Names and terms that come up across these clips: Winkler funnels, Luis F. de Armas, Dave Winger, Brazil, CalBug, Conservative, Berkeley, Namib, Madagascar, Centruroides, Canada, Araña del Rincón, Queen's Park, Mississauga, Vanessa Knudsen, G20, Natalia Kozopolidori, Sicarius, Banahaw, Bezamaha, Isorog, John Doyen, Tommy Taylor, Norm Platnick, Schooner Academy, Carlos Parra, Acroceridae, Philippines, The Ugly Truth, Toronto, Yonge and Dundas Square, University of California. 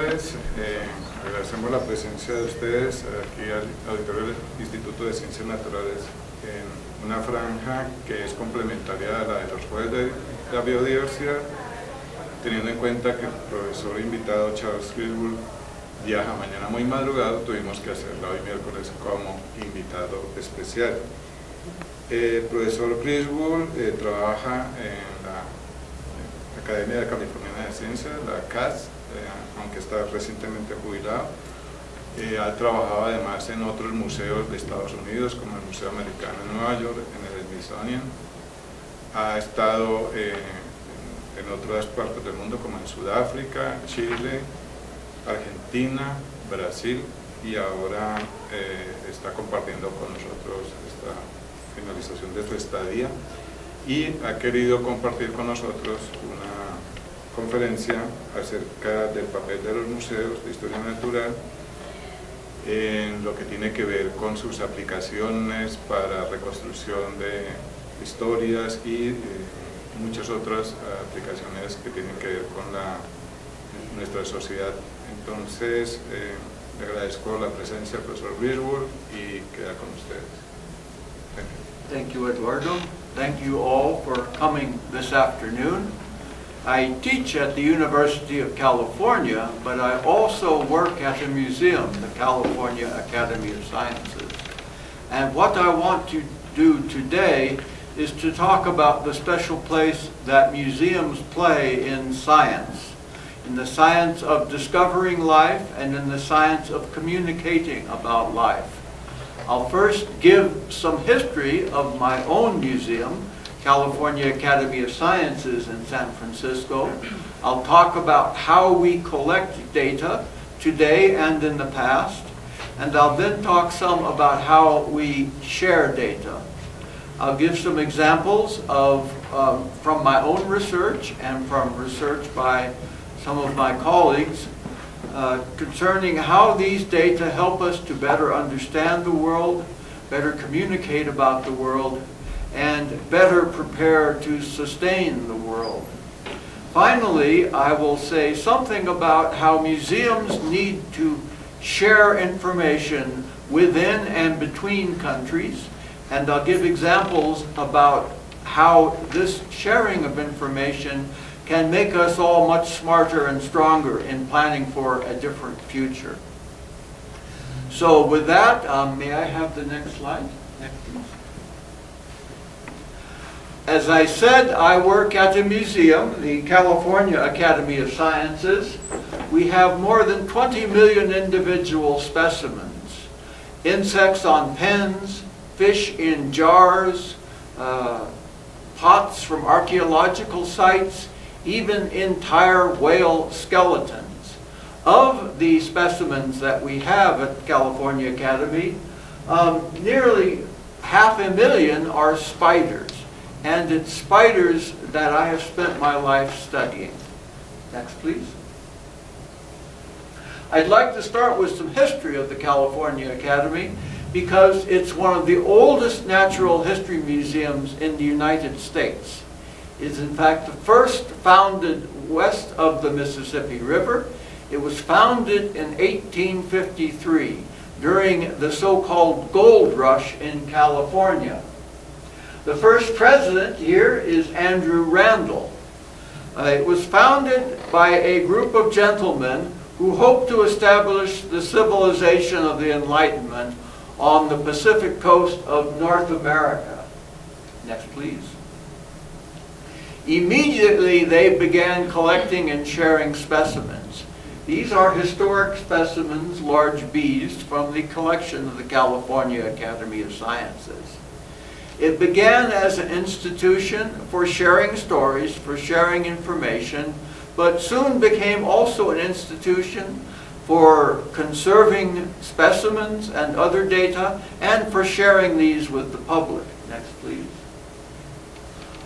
Agradecemos la presencia de ustedes aquí al auditorio del Instituto de Ciencias Naturales en una franja que es complementaria a la de los jueves de la biodiversidad, teniendo en cuenta que el profesor invitado Charles Griswold viaja mañana muy madrugado, tuvimos que hacerla hoy miércoles como invitado especial. El profesor Griswold trabaja en la Academia de California de Ciencias, la CAS, aunque está recientemente jubilado. Ha trabajado además en otros museos de Estados Unidos, como el Museo Americano de Nueva York, en el Smithsonian. Ha estado en otras partes del mundo, como en Sudáfrica, Chile, Argentina, Brasil, y ahora está compartiendo con nosotros esta finalización de su estadía, y ha querido compartir con nosotros una conferencia acerca del papel de los museos de historia natural en lo que tiene que ver con sus aplicaciones para reconstrucción de historias y muchas otras aplicaciones que tienen que ver con nuestra sociedad. Entonces, le agradezco la presencia del profesor Griswold y queda con ustedes. Thank you, Eduardo. Thank you all for coming this afternoon. I teach at the University of California, but I also work at a museum, the California Academy of Sciences. And what I want to do today is to talk about the special place that museums play in the science of discovering life and in the science of communicating about life. I'll first give some history of my own museum, California Academy of Sciences in San Francisco. I'll talk about how we collect data today and in the past, and I'll then talk some about how we share data. I'll give some examples of from my own research and from research by some of my colleagues concerning how these data help us to better understand the world, better communicate about the world, and better prepare to sustain the world. Finally, I will say something about how museums need to share information within and between countries, and I'll give examples about how this sharing of information can make us all much smarter and stronger in planning for a different future. So with that, may I have the next slide? As I said, I work at a museum, the California Academy of Sciences. We have more than 20 million individual specimens. Insects on pens, fish in jars, pots from archaeological sites, even entire whale skeletons. Of the specimens that we have at California Academy, nearly 500,000 are spiders, and it's spiders that I have spent my life studying. Next, please. I'd like to start with some history of the California Academy because it's one of the oldest natural history museums in the United States. It's in fact the first founded west of the Mississippi River. It was founded in 1853 during the so-called gold rush in California. The first president here is Andrew Randall. It was founded by a group of gentlemen who hoped to establish the civilization of the Enlightenment on the Pacific coast of North America. Next, please. Immediately, they began collecting and sharing specimens. These are historic specimens, large bees, from the collection of the California Academy of Sciences. It began as an institution for sharing stories, for sharing information, but soon became also an institution for conserving specimens and other data, and for sharing these with the public. Next, please.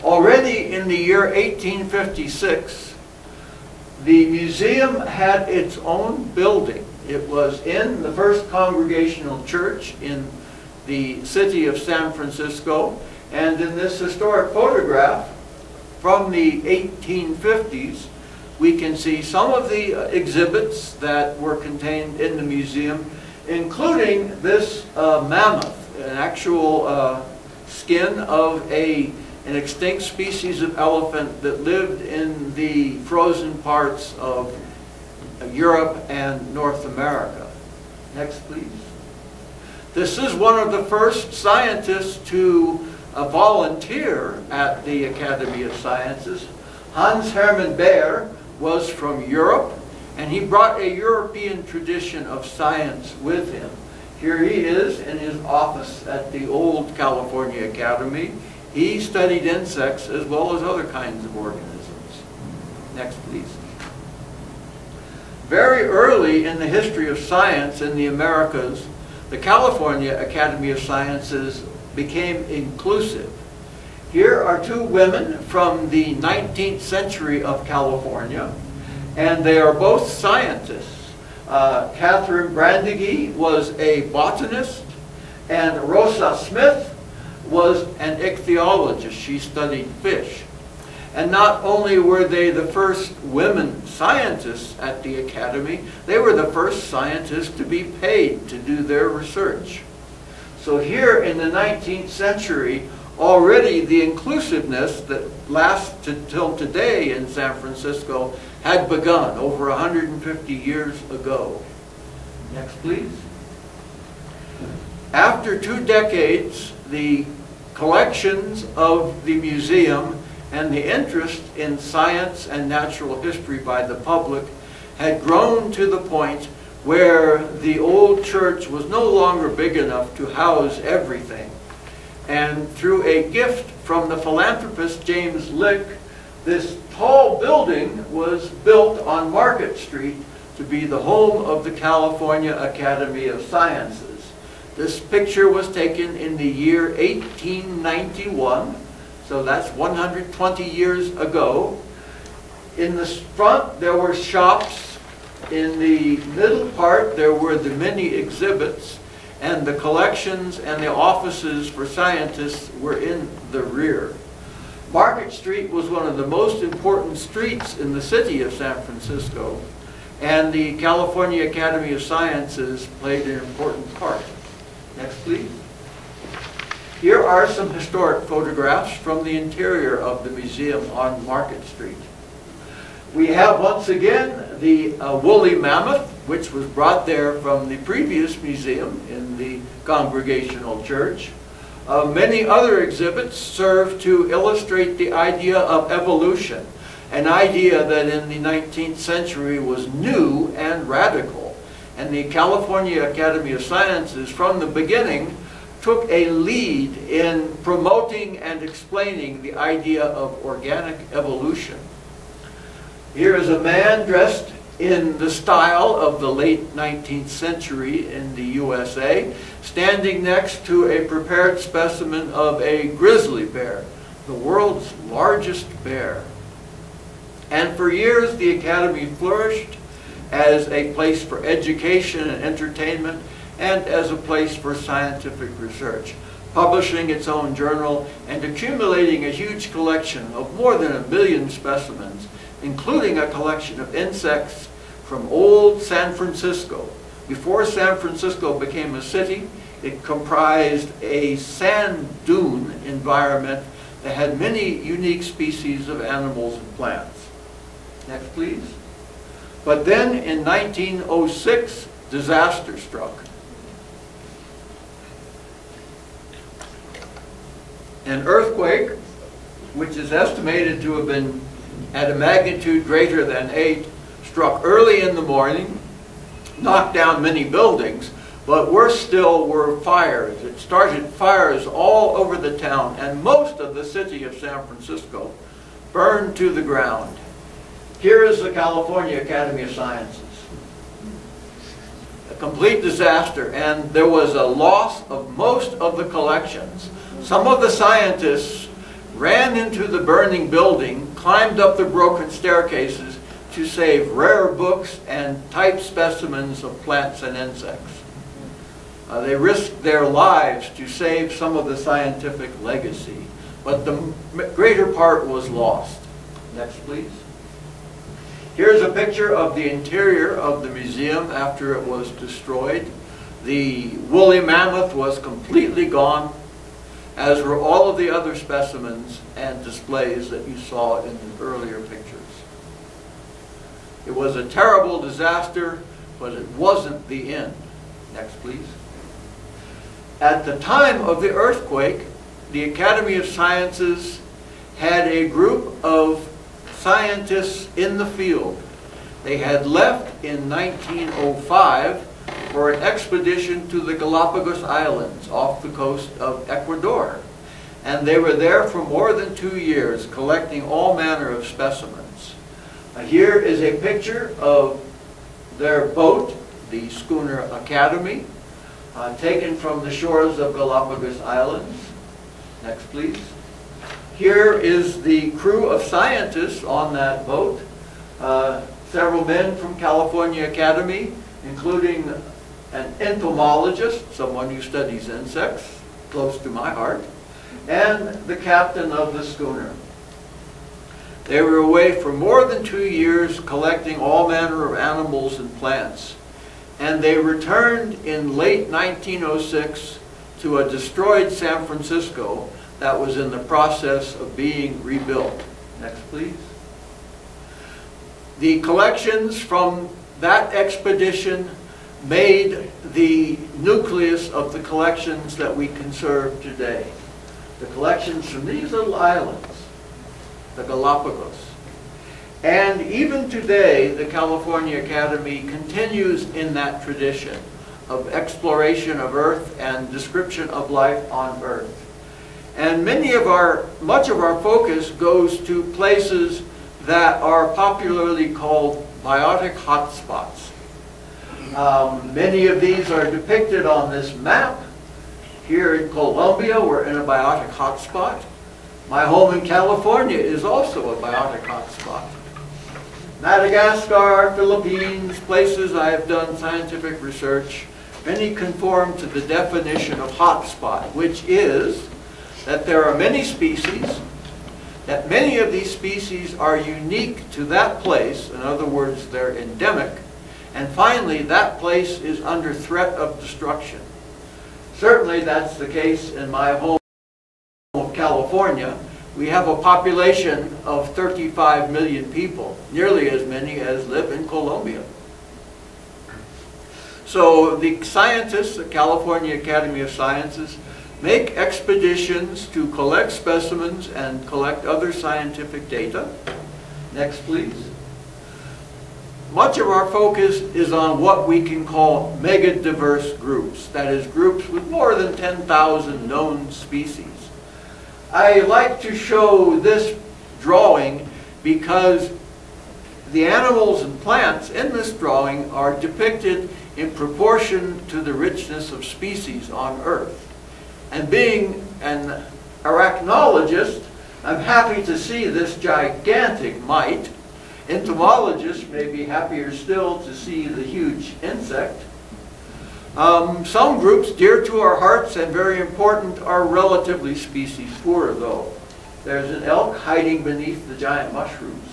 Already in the year 1856, the museum had its own building. It was in the First Congregational Church in the city of San Francisco, and in this historic photograph from the 1850s, we can see some of the exhibits that were contained in the museum, including this mammoth, an actual skin of an extinct species of elephant that lived in the frozen parts of Europe and North America. Next, please. This is one of the first scientists to volunteer at the Academy of Sciences. Hans Hermann Baer was from Europe, and he brought a European tradition of science with him. Here he is in his office at the old California Academy. He studied insects as well as other kinds of organisms. Next, please. Very early in the history of science in the Americas, the California Academy of Sciences became inclusive. Here are two women from the 19th century of California, and they are both scientists. Catherine Brandegee was a botanist, and Rosa Smith was an ichthyologist. She studied fish. And not only were they the first women scientists at the Academy, they were the first scientists to be paid to do their research. So here in the 19th century, already the inclusiveness that lasted till today in San Francisco had begun over 150 years ago. Next, please. After 2 decades, the collections of the museum and the interest in science and natural history by the public had grown to the point where the old church was no longer big enough to house everything. And through a gift from the philanthropist James Lick, this tall building was built on Market Street to be the home of the California Academy of Sciences. This picture was taken in the year 1891, so that's 120 years ago. In the front there were shops, in the middle part there were the mini exhibits, and the collections and the offices for scientists were in the rear. Market Street was one of the most important streets in the city of San Francisco, and the California Academy of Sciences played an important part. Next, please. Here are some historic photographs from the interior of the museum on Market Street. We have once again the woolly mammoth, which was brought there from the previous museum in the Congregational Church. Many other exhibits serve to illustrate the idea of evolution, an idea that in the 19th century was new and radical. And the California Academy of Sciences, from the beginning, took a lead in promoting and explaining the idea of organic evolution. Here is a man dressed in the style of the late 19th century in the USA, standing next to a prepared specimen of a grizzly bear, the world's largest bear. And for years the Academy flourished as a place for education and entertainment, and as a place for scientific research, publishing its own journal and accumulating a huge collection of more than 1 million specimens, including a collection of insects from old San Francisco. Before San Francisco became a city, it comprised a sand dune environment that had many unique species of animals and plants. Next, please. But then in 1906, disaster struck. An earthquake, which is estimated to have been at a magnitude greater than 8, struck early in the morning, knocked down many buildings, but worse still were fires. It started fires all over the town, and most of the city of San Francisco burned to the ground. Here is the California Academy of Sciences. A complete disaster, and there was a loss of most of the collections. Some of the scientists ran into the burning building, climbed up the broken staircases to save rare books and type specimens of plants and insects. They risked their lives to save some of the scientific legacy, but the greater part was lost. Next, please. Here's a picture of the interior of the museum after it was destroyed. The woolly mammoth was completely gone, as were all of the other specimens and displays that you saw in the earlier pictures. It was a terrible disaster, but it wasn't the end. Next, please. At the time of the earthquake, the Academy of Sciences had a group of scientists in the field. They had left in 1905 for an expedition to the Galapagos Islands off the coast of Ecuador. And they were there for more than 2 years, collecting all manner of specimens. Here is a picture of their boat, the Schooner Academy, taken from the shores of Galapagos Islands. Next, please. Here is the crew of scientists on that boat, several men from California Academy, including an entomologist, someone who studies insects, close to my heart, and the captain of the schooner. They were away for more than 2 years collecting all manner of animals and plants, and they returned in late 1906 to a destroyed San Francisco that was in the process of being rebuilt. Next, please. The collections from that expedition made the nucleus of the collections that we conserve today. The collections from these little islands, the Galapagos. And even today, the California Academy continues in that tradition of exploration of Earth and description of life on Earth. And much of our focus goes to places that are popularly called biotic hotspots. Many of these are depicted on this map. Here in Colombia, we're in a biotic hotspot. My home in California is also a biotic hotspot. Madagascar, Philippines, places I have done scientific research, many conform to the definition of hotspot, which is that there are many species, that many of these species are unique to that place, in other words, they're endemic, and finally, that place is under threat of destruction. Certainly, that's the case in my home of California. We have a population of 35 million people, nearly as many as live in Colombia. So the scientists at California Academy of Sciences make expeditions to collect specimens and collect other scientific data. Next, please. Much of our focus is on what we can call mega-diverse groups, that is, groups with more than 10,000 known species. I like to show this drawing because the animals and plants in this drawing are depicted in proportion to the richness of species on Earth. And being an arachnologist, I'm happy to see this gigantic mite. Entomologists may be happier still to see the huge insect. Some groups dear to our hearts and very important are relatively species poor, though. There's an elk hiding beneath the giant mushrooms.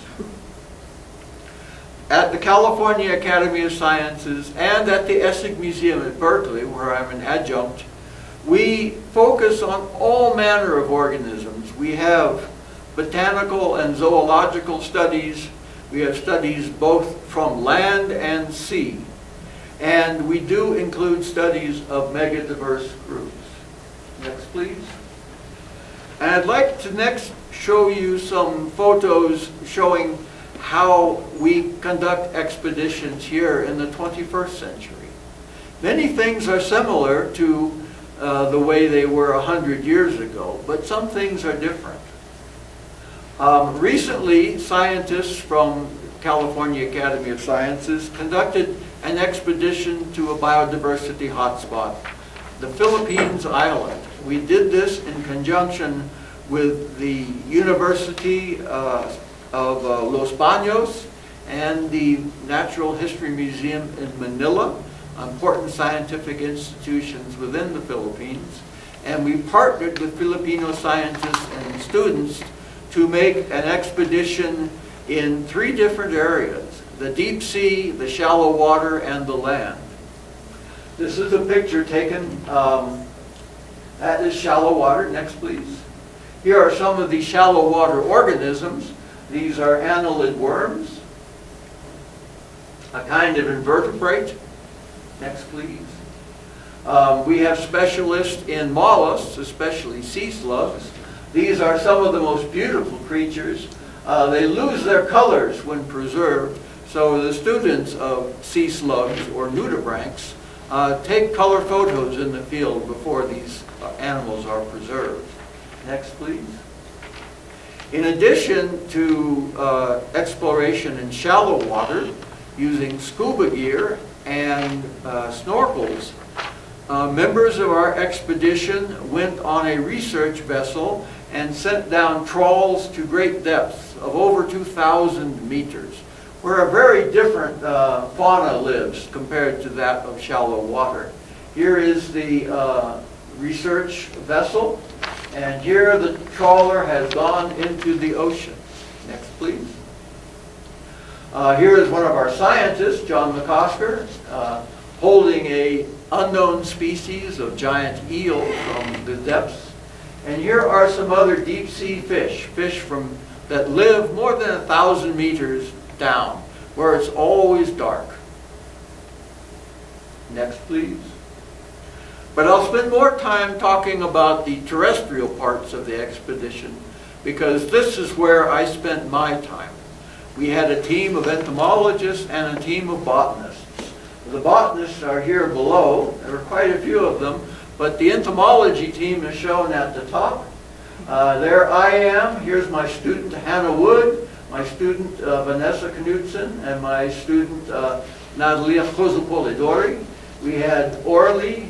At the California Academy of Sciences and at the Essig Museum at Berkeley, where I'm an adjunct, we focus on all manner of organisms. We have botanical and zoological studies. We have studies both from land and sea. And we do include studies of megadiverse groups. Next, please. And I'd like to next show you some photos showing how we conduct expeditions here in the 21st century. Many things are similar to the way they were 100 years ago, but some things are different. Recently, scientists from California Academy of Sciences conducted an expedition to a biodiversity hotspot, the Philippines island. We did this in conjunction with the University of Los Baños and the Natural History Museum in Manila, important scientific institutions within the Philippines, and we partnered with Filipino scientists and students to make an expedition in 3 different areas. the deep sea, the shallow water, and the land. This is a picture taken at this shallow water. Next, please. Here are some of the shallow water organisms. These are annelid worms, a kind of invertebrate. Next, please. We have specialists in mollusks, especially sea slugs. These are some of the most beautiful creatures. They lose their colors when preserved, so the students of sea slugs or nudibranchs take color photos in the field before these animals are preserved. Next, please. In addition to exploration in shallow water using scuba gear and snorkels, members of our expedition went on a research vessel and sent down trawls to great depths of over 2,000 meters, where a very different fauna lives compared to that of shallow water. Here is the research vessel, and here the trawler has gone into the ocean. Next, please. Here is one of our scientists, John McCosker, holding an unknown species of giant eel from the depths. And here are some other deep sea fish, that live more than 1,000 meters down, where it's always dark. Next, please. But I'll spend more time talking about the terrestrial parts of the expedition, because this is where I spent my time. We had a team of entomologists and a team of botanists. The botanists are here below. There are quite a few of them, but the entomology team is shown at the top. There I am. Here's my student Hannah Wood, my student Vanessa Knudsen, and my student Natalia Kozopolidori. We had Orly,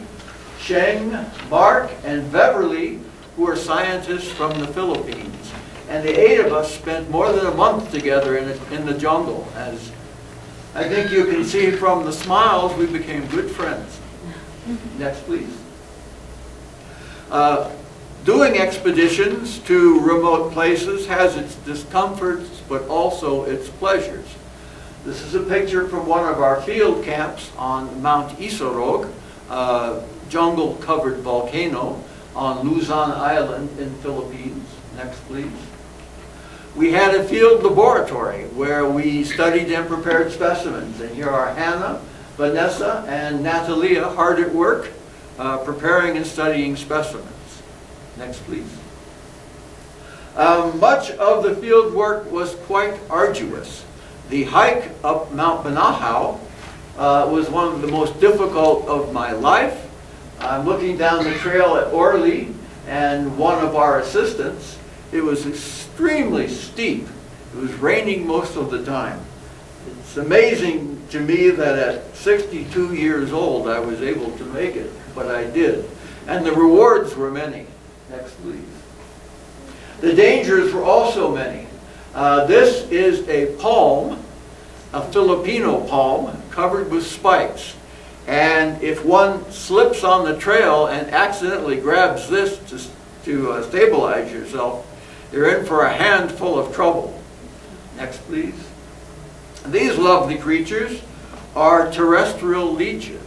Sheng, Mark, and Beverly, who are scientists from the Philippines. And the eight of us spent more than a month together in the jungle. As I think you can see from the smiles, we became good friends. Next, please. Doing expeditions to remote places has its discomforts, but also its pleasures. This is a picture from one of our field camps on Mount Isorog, jungle-covered volcano on Luzon Island in Philippines. Next, please. We had a field laboratory where we studied and prepared specimens. And here are Hannah, Vanessa, and Natalia hard at work preparing and studying specimens. Next, please. Much of the field work was quite arduous. The hike up Mount Banahaw was one of the most difficult of my life. I'm looking down the trail at Orly and one of our assistants. It was extremely steep. It was raining most of the time. It's amazing to me that at 62 years old I was able to make it, but I did. And the rewards were many. Next, please. The dangers were also many. This is a palm, a Filipino palm, covered with spikes. And if one slips on the trail and accidentally grabs this to stabilize yourself, you're in for a handful of trouble. Next, please. These lovely creatures are terrestrial leeches.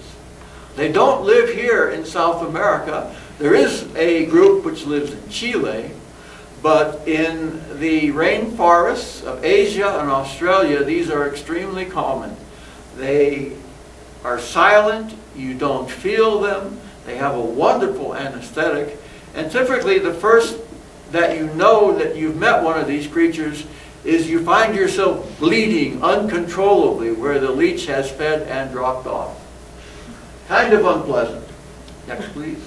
They don't live here in South America. There is a group which lives in Chile, but in the rainforests of Asia and Australia, these are extremely common. They are silent, you don't feel them, they have a wonderful anesthetic, and typically the first that you know that you've met one of these creatures is you find yourself bleeding uncontrollably where the leech has fed and dropped off. Kind of unpleasant. Next, please.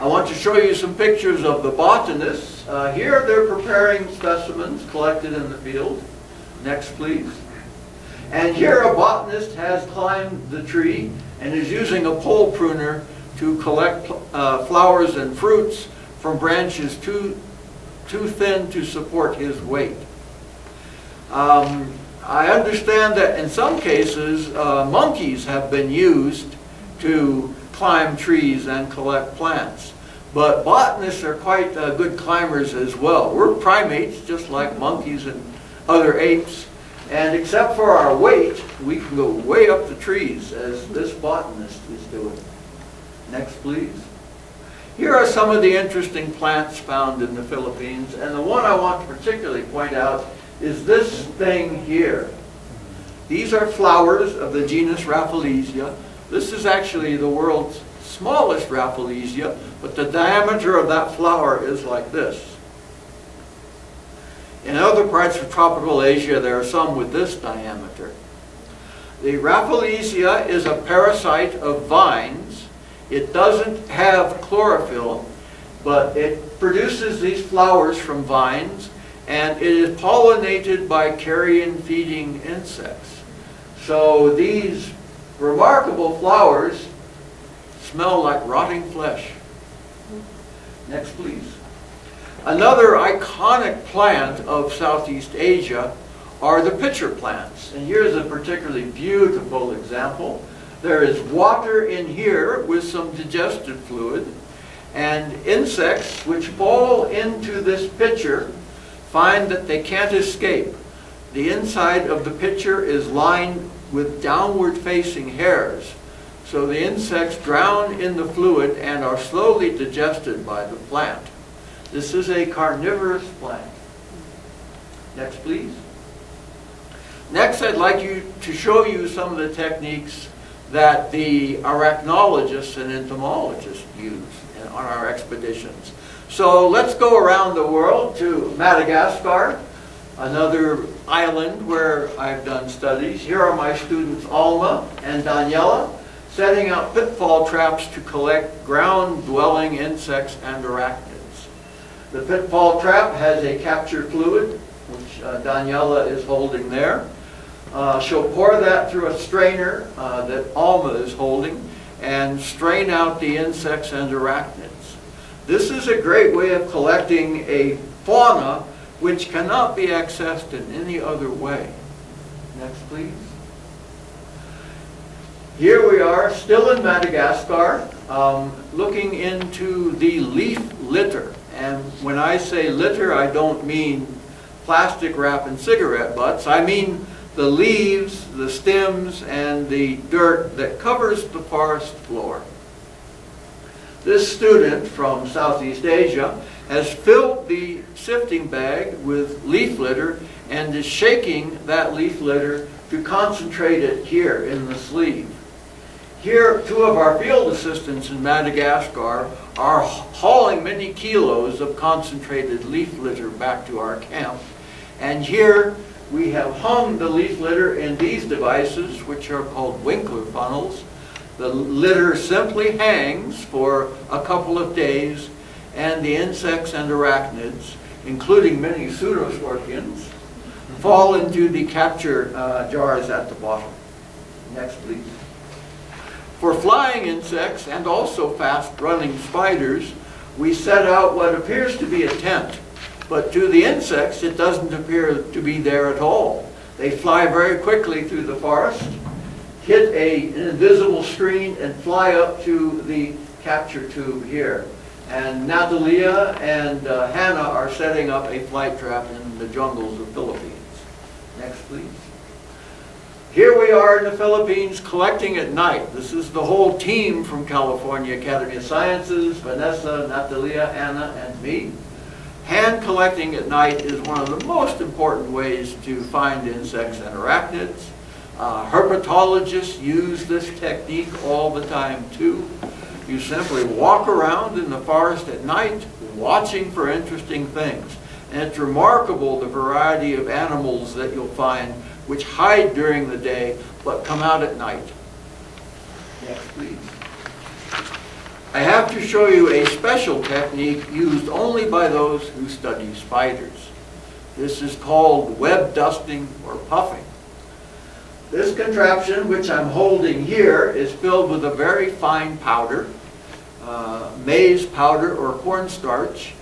I want to show you some pictures of the botanists. Here they're preparing specimens collected in the field. Next, please. And here a botanist has climbed the tree and is using a pole pruner to collect flowers and fruits from branches too thin to support his weight. I understand that in some cases monkeys have been used to climb trees and collect plants, but botanists are quite good climbers as well. We're primates just like monkeys and other apes, And except for our weight, we can go way up the trees, as this botanist is doing. Next, please. Here are some of the interesting plants found in the Philippines, and the one I want to particularly point out is this thing here. These are flowers of the genus Rafflesia. This is actually the world's smallest Rafflesia, but the diameter of that flower is like this. In other parts of tropical Asia, there are some with this diameter. The Rafflesia is a parasite of vines. It doesn't have chlorophyll, but it produces these flowers from vines, and it is pollinated by carrion-feeding insects. So these remarkable flowers smell like rotting flesh. Next, please. Another iconic plant of Southeast Asia are the pitcher plants. And here's a particularly beautiful example. There is water in here with some digestive fluid, and insects which fall into this pitcher find that they can't escape. The inside of the pitcher is lined with downward facing hairs. So the insects drown in the fluid and are slowly digested by the plant. This is a carnivorous plant. Next, please. Next, I'd like to show you some of the techniques that the arachnologists and entomologists use on our expeditions. So let's go around the world to Madagascar, another island where I've done studies. Here are my students Alma and Daniela, setting out pitfall traps to collect ground-dwelling insects and arachnids. The pitfall trap has a capture fluid, which Daniela is holding there. She'll pour that through a strainer that Alma is holding and strain out the insects and arachnids. This is a great way of collecting a fauna which cannot be accessed in any other way. Next, please. Here we are, still in Madagascar, looking into the leaf litter. And when I say litter, I don't mean plastic wrap and cigarette butts. I mean the leaves, the stems, and the dirt that covers the forest floor. This student from Southeast Asia has filled the sifting bag with leaf litter and is shaking that leaf litter to concentrate it here in the sleeve. Here, two of our field assistants in Madagascar are hauling many kilos of concentrated leaf litter back to our camp. And here we have hung the leaf litter in these devices, which are called Winkler funnels. The litter simply hangs for a couple of days, and the insects and arachnids, including many pseudoscorpions, fall into the capture jars at the bottom. Next, please. For flying insects and also fast-running spiders, we set out what appears to be a tent, but to the insects it doesn't appear to be there at all. They fly very quickly through the forest, hit an invisible screen, and fly up to the capture tube here. And Natalia and Hannah are setting up a flight trap in the jungles of the Philippines. Next, please. Here we are in the Philippines collecting at night. This is the whole team from California Academy of Sciences, Vanessa, Natalia, Anna, and me. Hand collecting at night is one of the most important ways to find insects and arachnids. Herpetologists use this technique all the time too. You simply walk around in the forest at night watching for interesting things. And it's remarkable the variety of animals that you'll find which hide during the day, but come out at night. Next, please. I have to show you a special technique used only by those who study spiders. This is called web dusting or puffing. This contraption, which I'm holding here, is filled with a very fine powder, maize powder or cornstarch,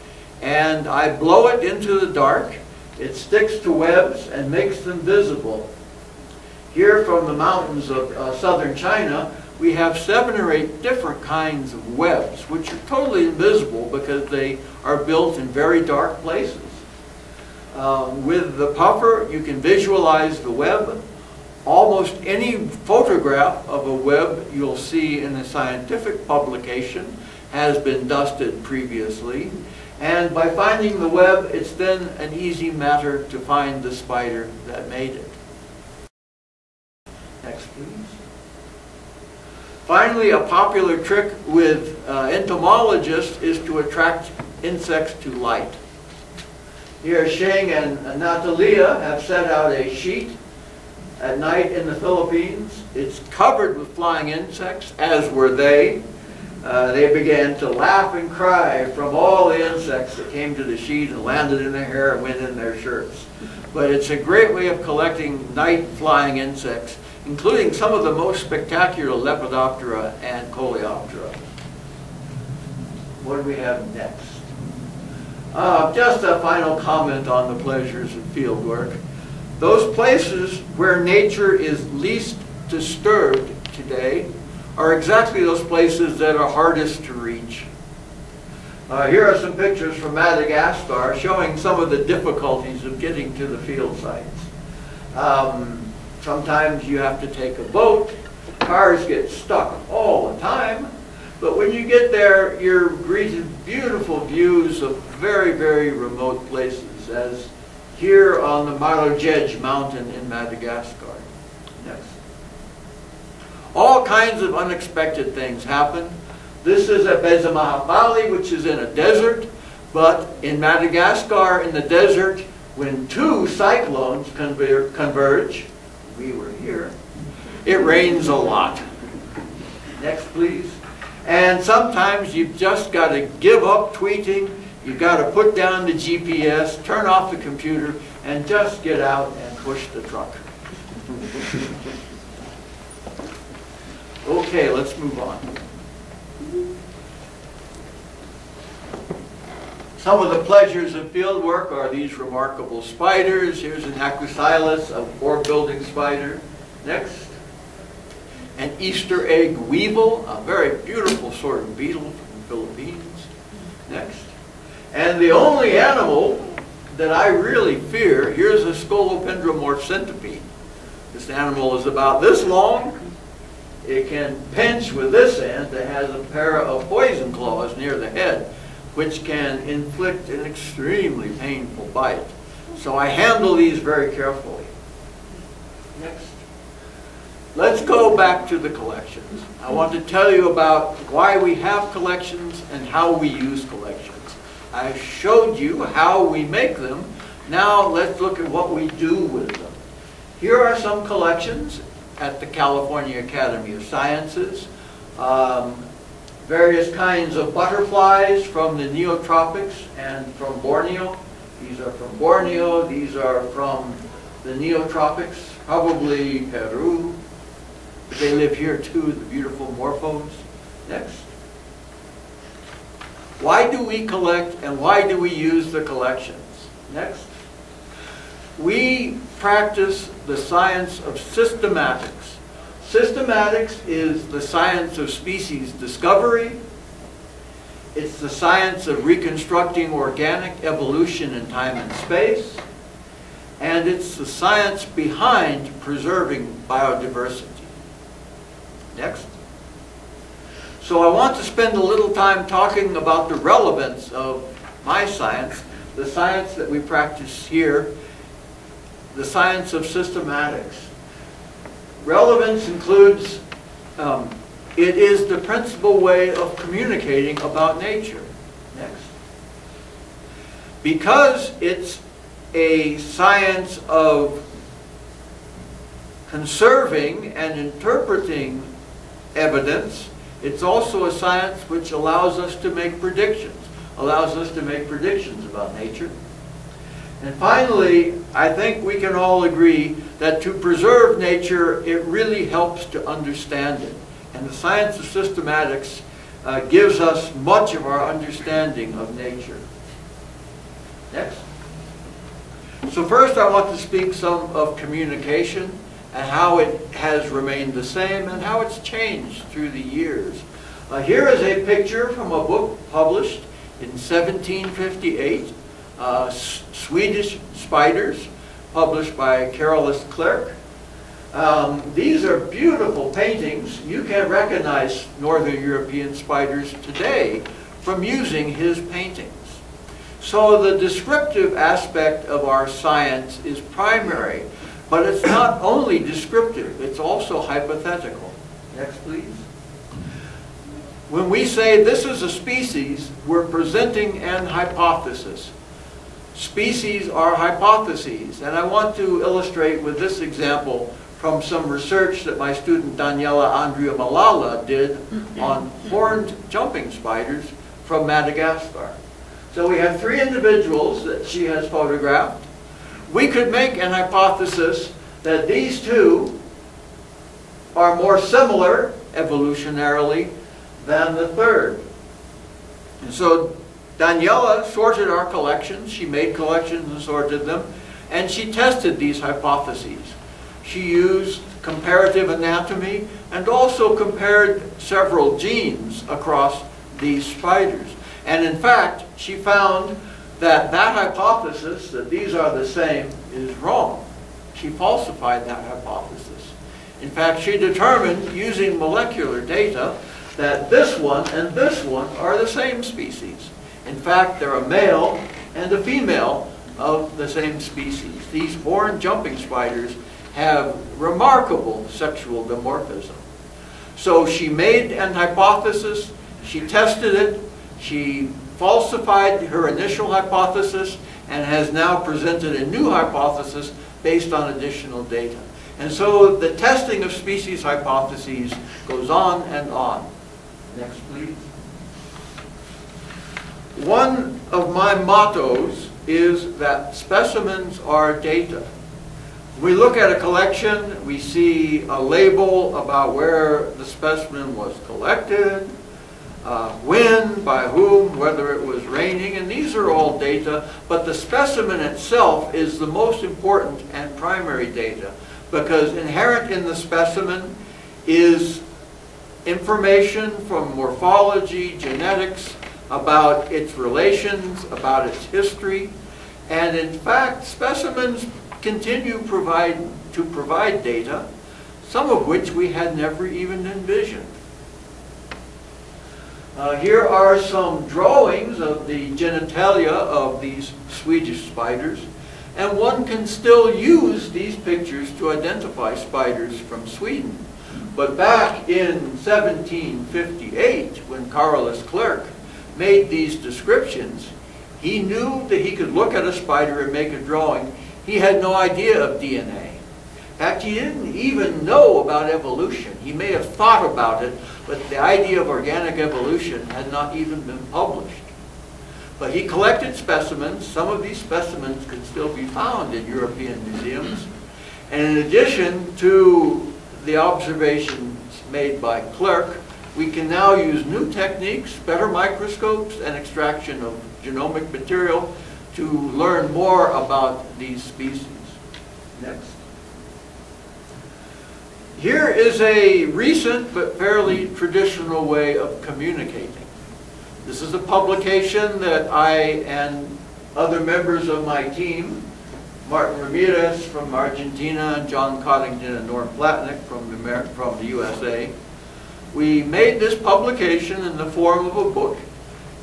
and I blow it into the dark. It sticks to webs and makes them visible. Here from the mountains of southern China, we have 7 or 8 different kinds of webs, which are totally invisible because they are built in very dark places. With the puffer, you can visualize the web. Almost any photograph of a web you'll see in a scientific publication has been dusted previously. And by finding the web, it's then an easy matter to find the spider that made it. Next, please. Finally, a popular trick with entomologists is to attract insects to light. Here, Sheng and Natalia have set out a sheet at night in the Philippines. It's covered with flying insects, as were they. They began to laugh and cry from all the insects that came to the sheet and landed in their hair and went in their shirts. But it's a great way of collecting night flying insects, including some of the most spectacular Lepidoptera and Coleoptera. What do we have next? Just a final comment on the pleasures of field work. Those places where nature is least disturbed today are exactly those places that are hardest to reach. Here are some pictures from Madagascar showing some of the difficulties of getting to the field sites. Sometimes you have to take a boat. Cars get stuck all the time. But when you get there, you're greeted with beautiful views of very, very remote places, as here on the Marojej mountain in Madagascar. Next. All kinds of unexpected things happen. This is at Bezamaha Valley, which is in a desert, but in Madagascar, in the desert, when two cyclones converge, we were here, it rains a lot. Next, please. And sometimes you've just got to give up tweeting, you've got to put down the GPS, turn off the computer, and just get out and push the truck. Okay, let's move on. Some of the pleasures of field work are these remarkable spiders. Here's an Acrocylus, a orb-building spider. Next. An Easter egg weevil, a very beautiful sort of beetle from the Philippines. Next. And the only animal that I really fear, here's a Scolopendromorph centipede. This animal is about this long. It can pinch with this end that has a pair of poison claws near the head, which can inflict an extremely painful bite. So I handle these very carefully. Next. Let's go back to the collections. I want to tell you about why we have collections and how we use collections. I showed you how we make them. Now let's look at what we do with them. Here are some collections at the California Academy of Sciences. Various kinds of butterflies from the neotropics and from Borneo. These are from Borneo, these are from the neotropics, probably Peru. They live here too, the beautiful morphomes. Next. Why do we collect and why do we use the collections? Next. We practice the science of systematics. Systematics is the science of species discovery. It's the science of reconstructing organic evolution in time and space. And it's the science behind preserving biodiversity. Next. So I want to spend a little time talking about the relevance of my science, the science that we practice here, the science of systematics. Relevance includes, it is the principal way of communicating about nature. Next. Because it's a science of conserving and interpreting evidence, it's also a science which allows us to make predictions, about nature. And finally, I think we can all agree that to preserve nature, it really helps to understand it. And the science of systematics gives us much of our understanding of nature. Next. So first I want to speak some of communication and how it has remained the same and how it's changed through the years. Here is a picture from a book published in 1758 Swedish Spiders, published by Carolus Clerck. These are beautiful paintings. You can recognize Northern European spiders today from using his paintings. So the descriptive aspect of our science is primary, but it's not only descriptive, it's also hypothetical. Next, please. When we say this is a species, we're presenting an hypothesis. Species are hypotheses, and I want to illustrate with this example from some research that my student Daniela Andriamalala did on horned jumping spiders from Madagascar. So we have three individuals that she has photographed. We could make an hypothesis that these two are more similar evolutionarily than the third. And so Daniela sorted our collections. She made collections and sorted them, and she tested these hypotheses. She used comparative anatomy and also compared several genes across these spiders. And in fact, she found that that hypothesis, that these are the same, is wrong. She falsified that hypothesis. In fact, she determined using molecular data that this one and this one are the same species. In fact, they're a male and a female of the same species. These horned jumping spiders have remarkable sexual dimorphism. So she made an hypothesis, she tested it, she falsified her initial hypothesis, and has now presented a new hypothesis based on additional data. And so the testing of species hypotheses goes on and on. Next, please. One of my mottos is that specimens are data. We look at a collection, we see a label about where the specimen was collected, when, by whom, whether it was raining, and these are all data, but the specimen itself is the most important and primary data, because inherent in the specimen is information from morphology, genetics, about its relations, about its history, and in fact specimens continue to provide data, some of which we had never even envisioned. Here are some drawings of the genitalia of these Swedish spiders, and one can still use these pictures to identify spiders from Sweden. But back in 1758, when Carolus Clerck made these descriptions, he knew that he could look at a spider and make a drawing. He had no idea of DNA. In fact, he didn't even know about evolution. He may have thought about it, but the idea of organic evolution had not even been published. But he collected specimens. Some of these specimens could still be found in European museums. And in addition to the observations made by Clerck, we can now use new techniques, better microscopes, and extraction of genomic material to learn more about these species. Next. Here is a recent but fairly traditional way of communicating. This is a publication that I and other members of my team, Martin Ramirez from Argentina, and John Coddington and Norm Platnick from the USA, we made this publication in the form of a book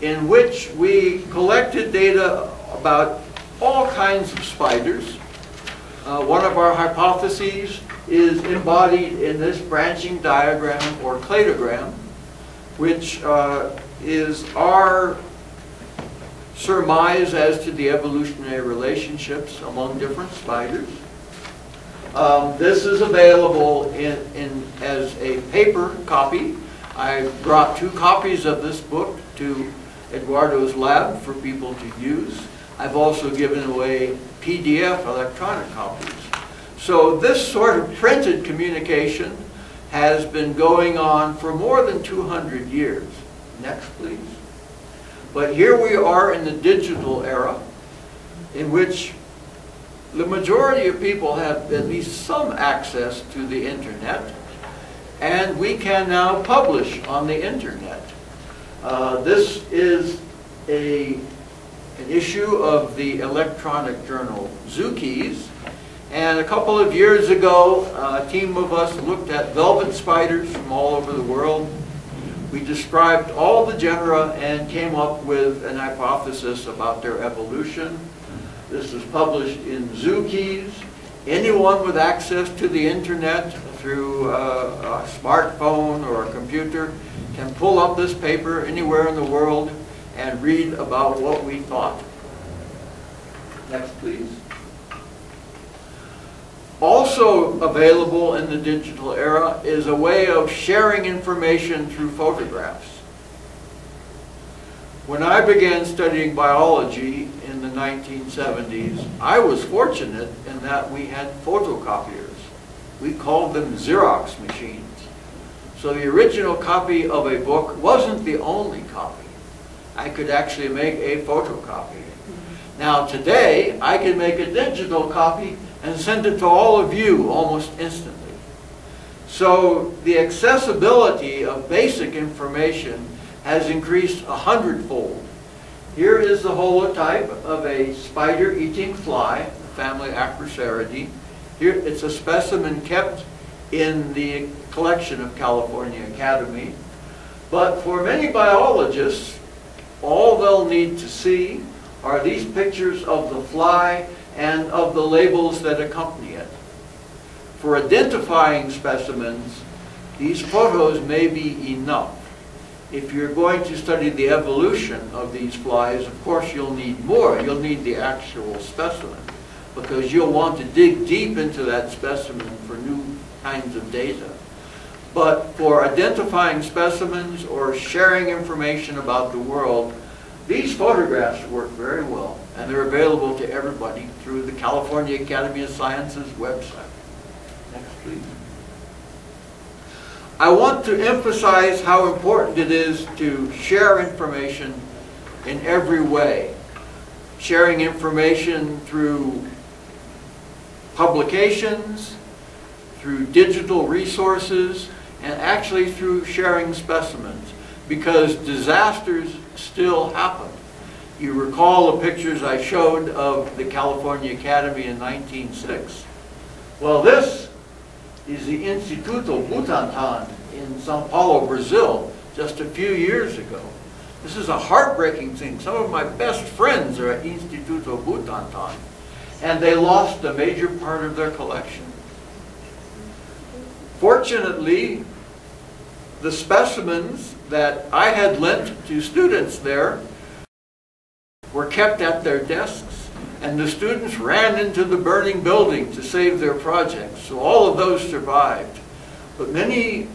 in which we collected data about all kinds of spiders. One of our hypotheses is embodied in this branching diagram or cladogram, which is our surmise as to the evolutionary relationships among different spiders. This is available as a paper copy. I brought two copies of this book to Eduardo's lab for people to use. I've also given away PDF electronic copies. So this sort of printed communication has been going on for more than 200 years. Next, please. But here we are in the digital era, in which the majority of people have at least some access to the internet, and we can now publish on the internet. This is a an issue of the electronic journal Zookeys, and a couple of years ago a team of us looked at velvet spiders from all over the world. We described all the genera and came up with an hypothesis about their evolution. This was published in Zookeys. Anyone with access to the internet through a smartphone or a computer can pull up this paper anywhere in the world and read about what we thought. Next, please. Also available in the digital era is a way of sharing information through photographs. When I began studying biology in the 1970s, I was fortunate in that we had photocopiers. We called them Xerox machines. So the original copy of a book wasn't the only copy. I could actually make a photocopy. Now today, I can make a digital copy and send it to all of you almost instantly. So the accessibility of basic information has increased 100-fold. Here is the holotype of a spider-eating fly, family Acroceridae. Here, it's a specimen kept in the collection of California Academy. But for many biologists, all they'll need to see are these pictures of the fly and of the labels that accompany it. For identifying specimens, these photos may be enough. If you're going to study the evolution of these flies, of course you'll need more. You'll need the actual specimen, because you'll want to dig deep into that specimen for new kinds of data. But for identifying specimens or sharing information about the world, these photographs work very well, and they're available to everybody through the California Academy of Sciences website. Next, please. I want to emphasize how important it is to share information in every way. Sharing information through publications, through digital resources, and actually through sharing specimens, because disasters still happen. You recall the pictures I showed of the California Academy in 1906. Well, this is the Instituto Butantan in Sao Paulo, Brazil, just a few years ago. This is a heartbreaking thing. Some of my best friends are at Instituto Butantan, and they lost a major part of their collection. Fortunately, the specimens that I had lent to students there were kept at their desks, and the students ran into the burning building to save their projects. So all of those survived. But many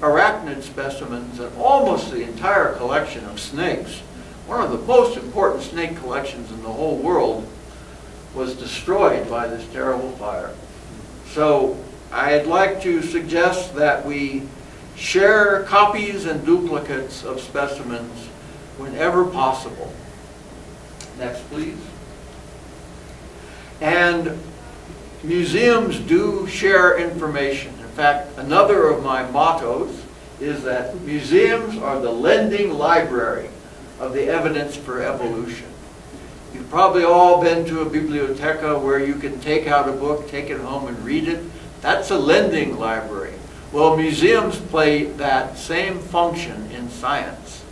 arachnid specimens and almost the entire collection of snakes, one of the most important snake collections in the whole world, was destroyed by this terrible fire. So I'd like to suggest that we share copies and duplicates of specimens whenever possible. Next, please. And museums do share information. In fact, another of my mottos is that museums are the lending library of the evidence for evolution. You've probably all been to a biblioteca where you can take out a book, take it home and read it. That's a lending library. Well, museums play that same function in science.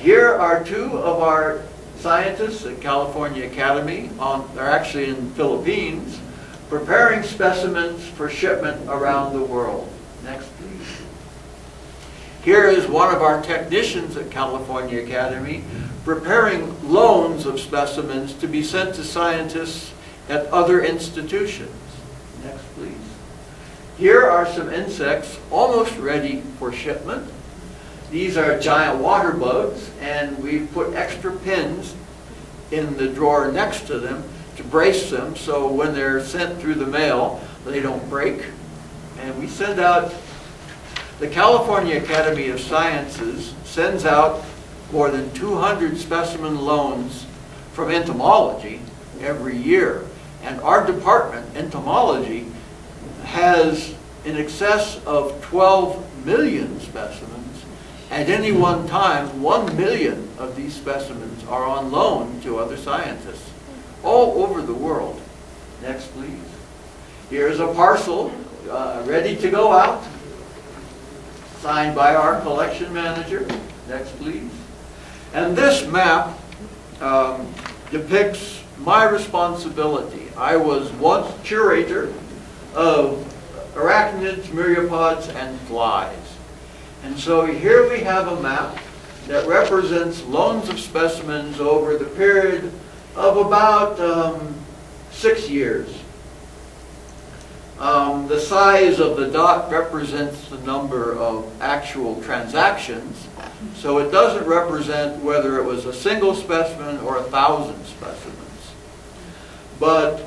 Here are two of our scientists at California Academy, they're actually in Philippines, preparing specimens for shipment around the world. Next, please. Here is one of our technicians at California Academy preparing loans of specimens to be sent to scientists at other institutions. Next, please. Here are some insects almost ready for shipment. These are giant water bugs, and we've put extra pins in the drawer next to them to brace them so when they're sent through the mail, they don't break. And we send out, the California Academy of Sciences sends out more than 200 specimen loans from entomology every year. And our department, entomology, has in excess of 12 million specimens At any one time, 1 million of these specimens are on loan to other scientists all over the world. Next, please. Here's a parcel ready to go out, signed by our collection manager. Next, please. And this map depicts my responsibility. I was once curator of arachnids, myriapods, and flies. And so here we have a map that represents loans of specimens over the period of about 6 years. The size of the dot represents the number of actual transactions, so it doesn't represent whether it was a single specimen or 1,000 specimens. But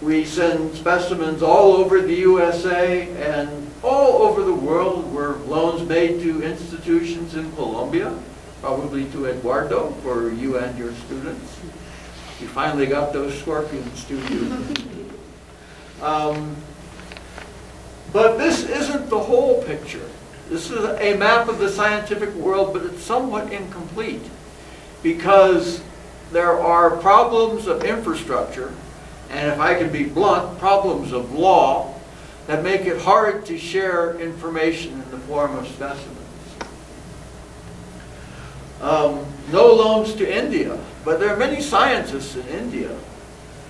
we send specimens all over the USA and all over the world. Were loans made to institutions in Colombia, probably to Eduardo for you and your students. You finally got those scorpions to you. But this isn't the whole picture. This is a map of the scientific world, but it's somewhat incomplete because there are problems of infrastructure, and if I can be blunt, problems of law that make it hard to share information in the form of specimens. No loans to India, but there are many scientists in India.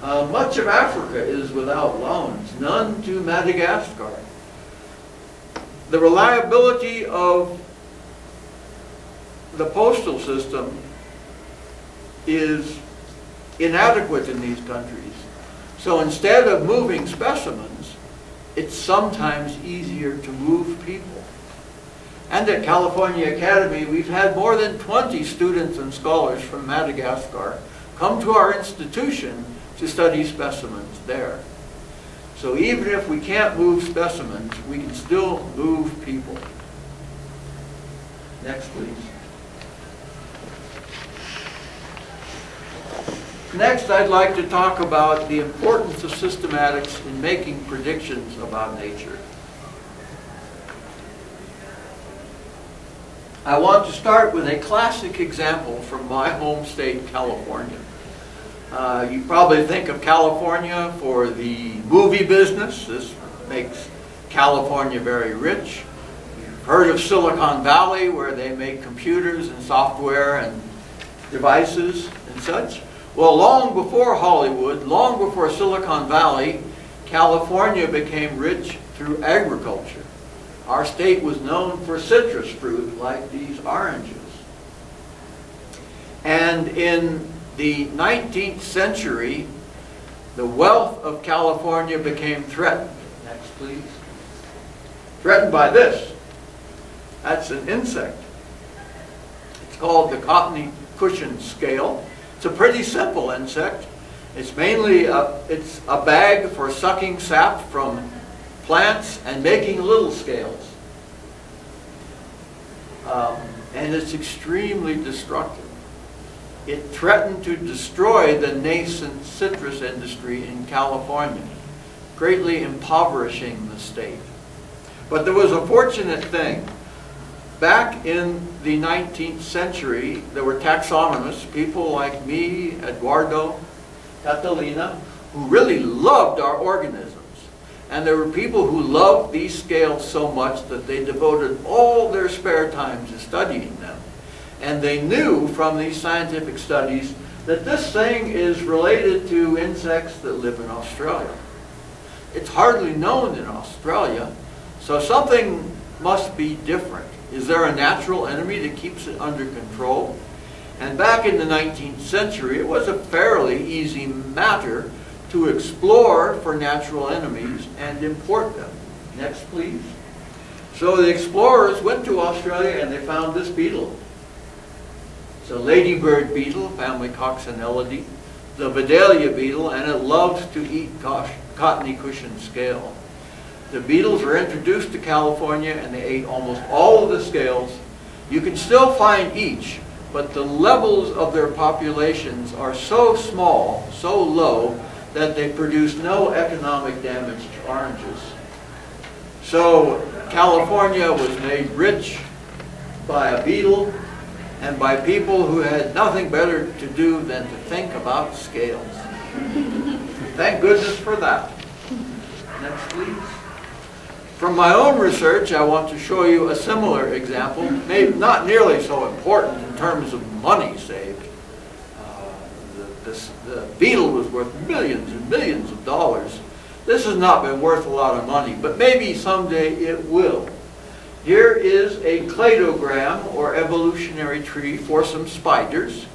Much of Africa is without loans, none to Madagascar. The reliability of the postal system is inadequate in these countries. So instead of moving specimens, it's sometimes easier to move people. And at California Academy, we've had more than 20 students and scholars from Madagascar come to our institution to study specimens there. So even if we can't move specimens, we can still move people. Next, please. Next, I'd like to talk about the importance of systematics in making predictions about nature. I want to start with a classic example from my home state, California. You probably think of California for the movie business. This makes California very rich. You've heard of Silicon Valley, where they make computers and software and devices and such. Well, long before Hollywood, long before Silicon Valley, California became rich through agriculture. Our state was known for citrus fruit like these oranges. And in the 19th century, the wealth of California became threatened. Next, please. Threatened by this. That's an insect. It's called the cottony cushion scale. It's a pretty simple insect. It's mainly it's a bag for sucking sap from plants and making little scales. And it's extremely destructive. It threatened to destroy the nascent citrus industry in California, greatly impoverishing the state. But there was a fortunate thing. Back in the 19th century, there were taxonomists, people like me, Eduardo, Catalina, who really loved our organisms. And there were people who loved these scales so much that they devoted all their spare time to studying them. And they knew from these scientific studies that this thing is related to insects that live in Australia. It's hardly known in Australia, so something must be different. Is there a natural enemy that keeps it under control? And back in the 19th century, it was a fairly easy matter to explore for natural enemies and import them. Next, please. So the explorers went to Australia and they found this beetle. The ladybird beetle, family Coccinellidae, the Vidalia beetle, and it loves to eat cottony cushion scale. The beetles were introduced to California and they ate almost all of the scales. You can still find each, but the levels of their populations are so small, so low, that they produce no economic damage to oranges. So California was made rich by a beetle and by people who had nothing better to do than to think about scales. Thank goodness for that. Next, please. From my own research, I want to show you a similar example, maybe not nearly so important in terms of money saved. The beetle was worth millions and millions of dollars. This has not been worth a lot of money, but maybe someday it will. Here is a cladogram, or evolutionary tree, for some spiders.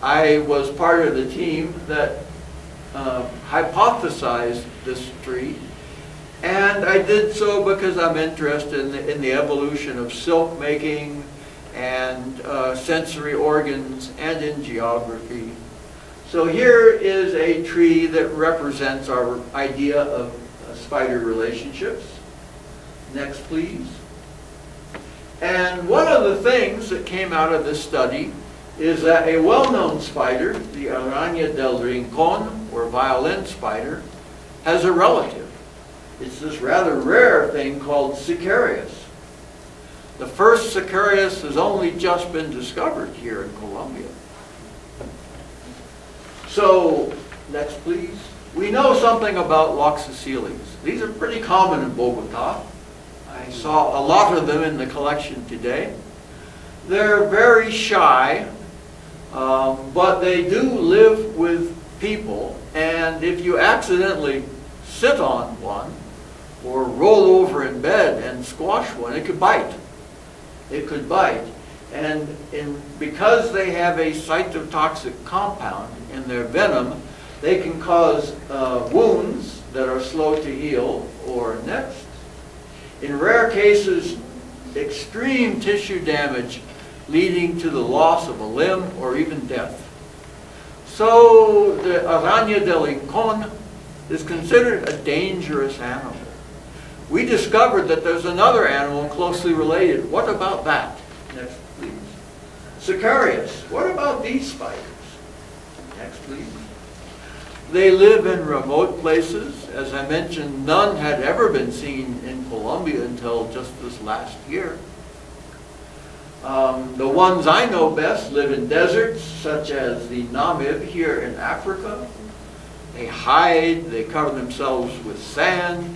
I was part of the team that hypothesized this tree, and I did so because I'm interested in the evolution of silk making and sensory organs and in geography. So here is a tree that represents our idea of spider relationships. Next, please. And one of the things that came out of this study is that a well-known spider, the Araña del Rincón, or violin spider, has a relative. It's this rather rare thing called Sicarius. The first Sicarius has only just been discovered here in Colombia. So, next please. We know something about loxosceles. These are pretty common in Bogota. I saw a lot of them in the collection today. They're very shy, but they do live with people, and if you accidentally sit on one or roll over in bed and squash one, it could bite. It could bite. And because they have a cytotoxic compound in their venom, they can cause wounds that are slow to heal, or next. In rare cases, extreme tissue damage leading to the loss of a limb or even death. So the Araña del Rincón is considered a dangerous animal. We discovered that there's another animal closely related. What about that? Next, please. Sicarius. What about these spiders? Next, please. They live in remote places. As I mentioned, none had ever been seen in Colombia until just this last year. The ones I know best live in deserts, such as the Namib here in Africa. They hide, they cover themselves with sand.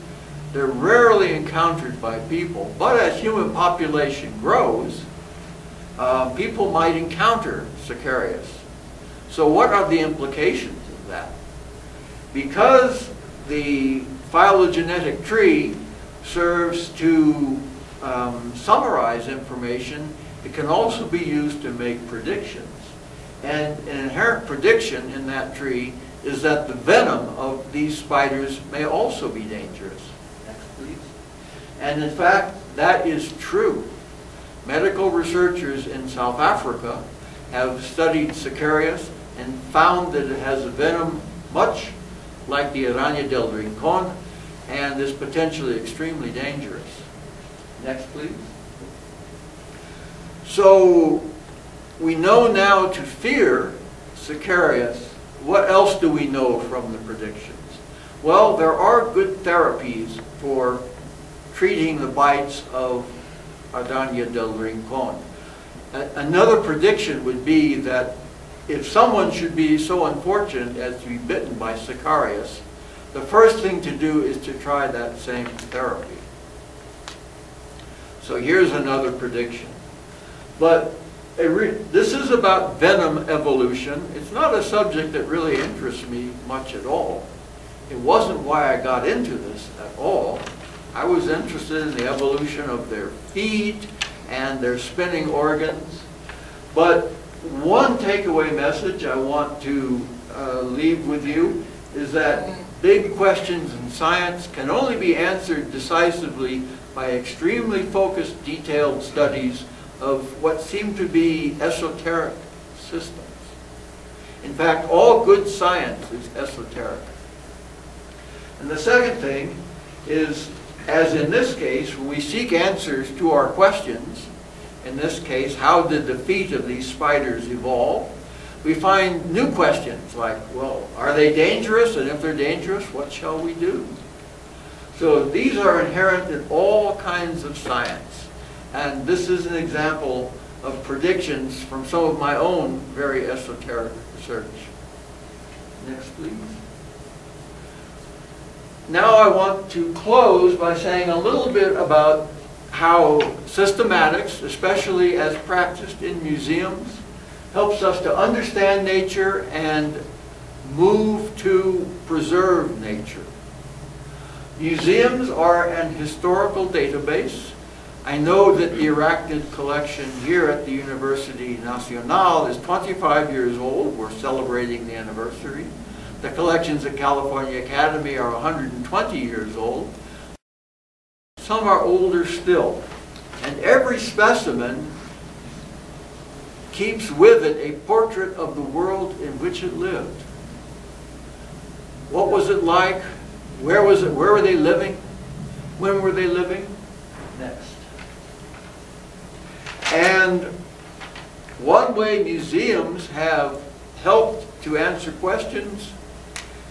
They're rarely encountered by people, but as human population grows, people might encounter Sicarius. So what are the implications of that? Because the phylogenetic tree serves to summarize information, it can also be used to make predictions. And an inherent prediction in that tree is that the venom of these spiders may also be dangerous. Next, please. And in fact, that is true. Medical researchers in South Africa have studied Sicarius and found that it has a venom much like the Araña del Rincón and is potentially extremely dangerous. Next, please. So we know now to fear Sicarius. What else do we know from the predictions? Well, there are good therapies for treating the bites of Araña del Rincón. Another prediction would be that if someone should be so unfortunate as to be bitten by Sicarius, the first thing to do is to try that same therapy. So here's another prediction. But this is about venom evolution. It's not a subject that really interests me much at all. It wasn't why I got into this at all. I was interested in the evolution of their feet and their spinning organs. But one takeaway message I want to leave with you is that big questions in science can only be answered decisively by extremely focused, detailed studies of what seem to be esoteric systems. In fact, all good science is esoteric. And the second thing is, as in this case, we seek answers to our questions. In this case, how did the feet of these spiders evolve? We find new questions like, well, are they dangerous? And if they're dangerous, what shall we do? So these are inherent in all kinds of science. And this is an example of predictions from some of my own very esoteric research. Next, please. Now I want to close by saying a little bit about how systematics, especially as practiced in museums, helps us to understand nature and move to preserve nature. Museums are an historical database. I know that the Arachnid collection here at the University Nacional is 25 years old. We're celebrating the anniversary. The collections at California Academy are 120 years old. Some are older still. And every specimen keeps with it a portrait of the world in which it lived. What was it like? Where was it? Where were they living? When were they living? Next. And one way museums have helped to answer questions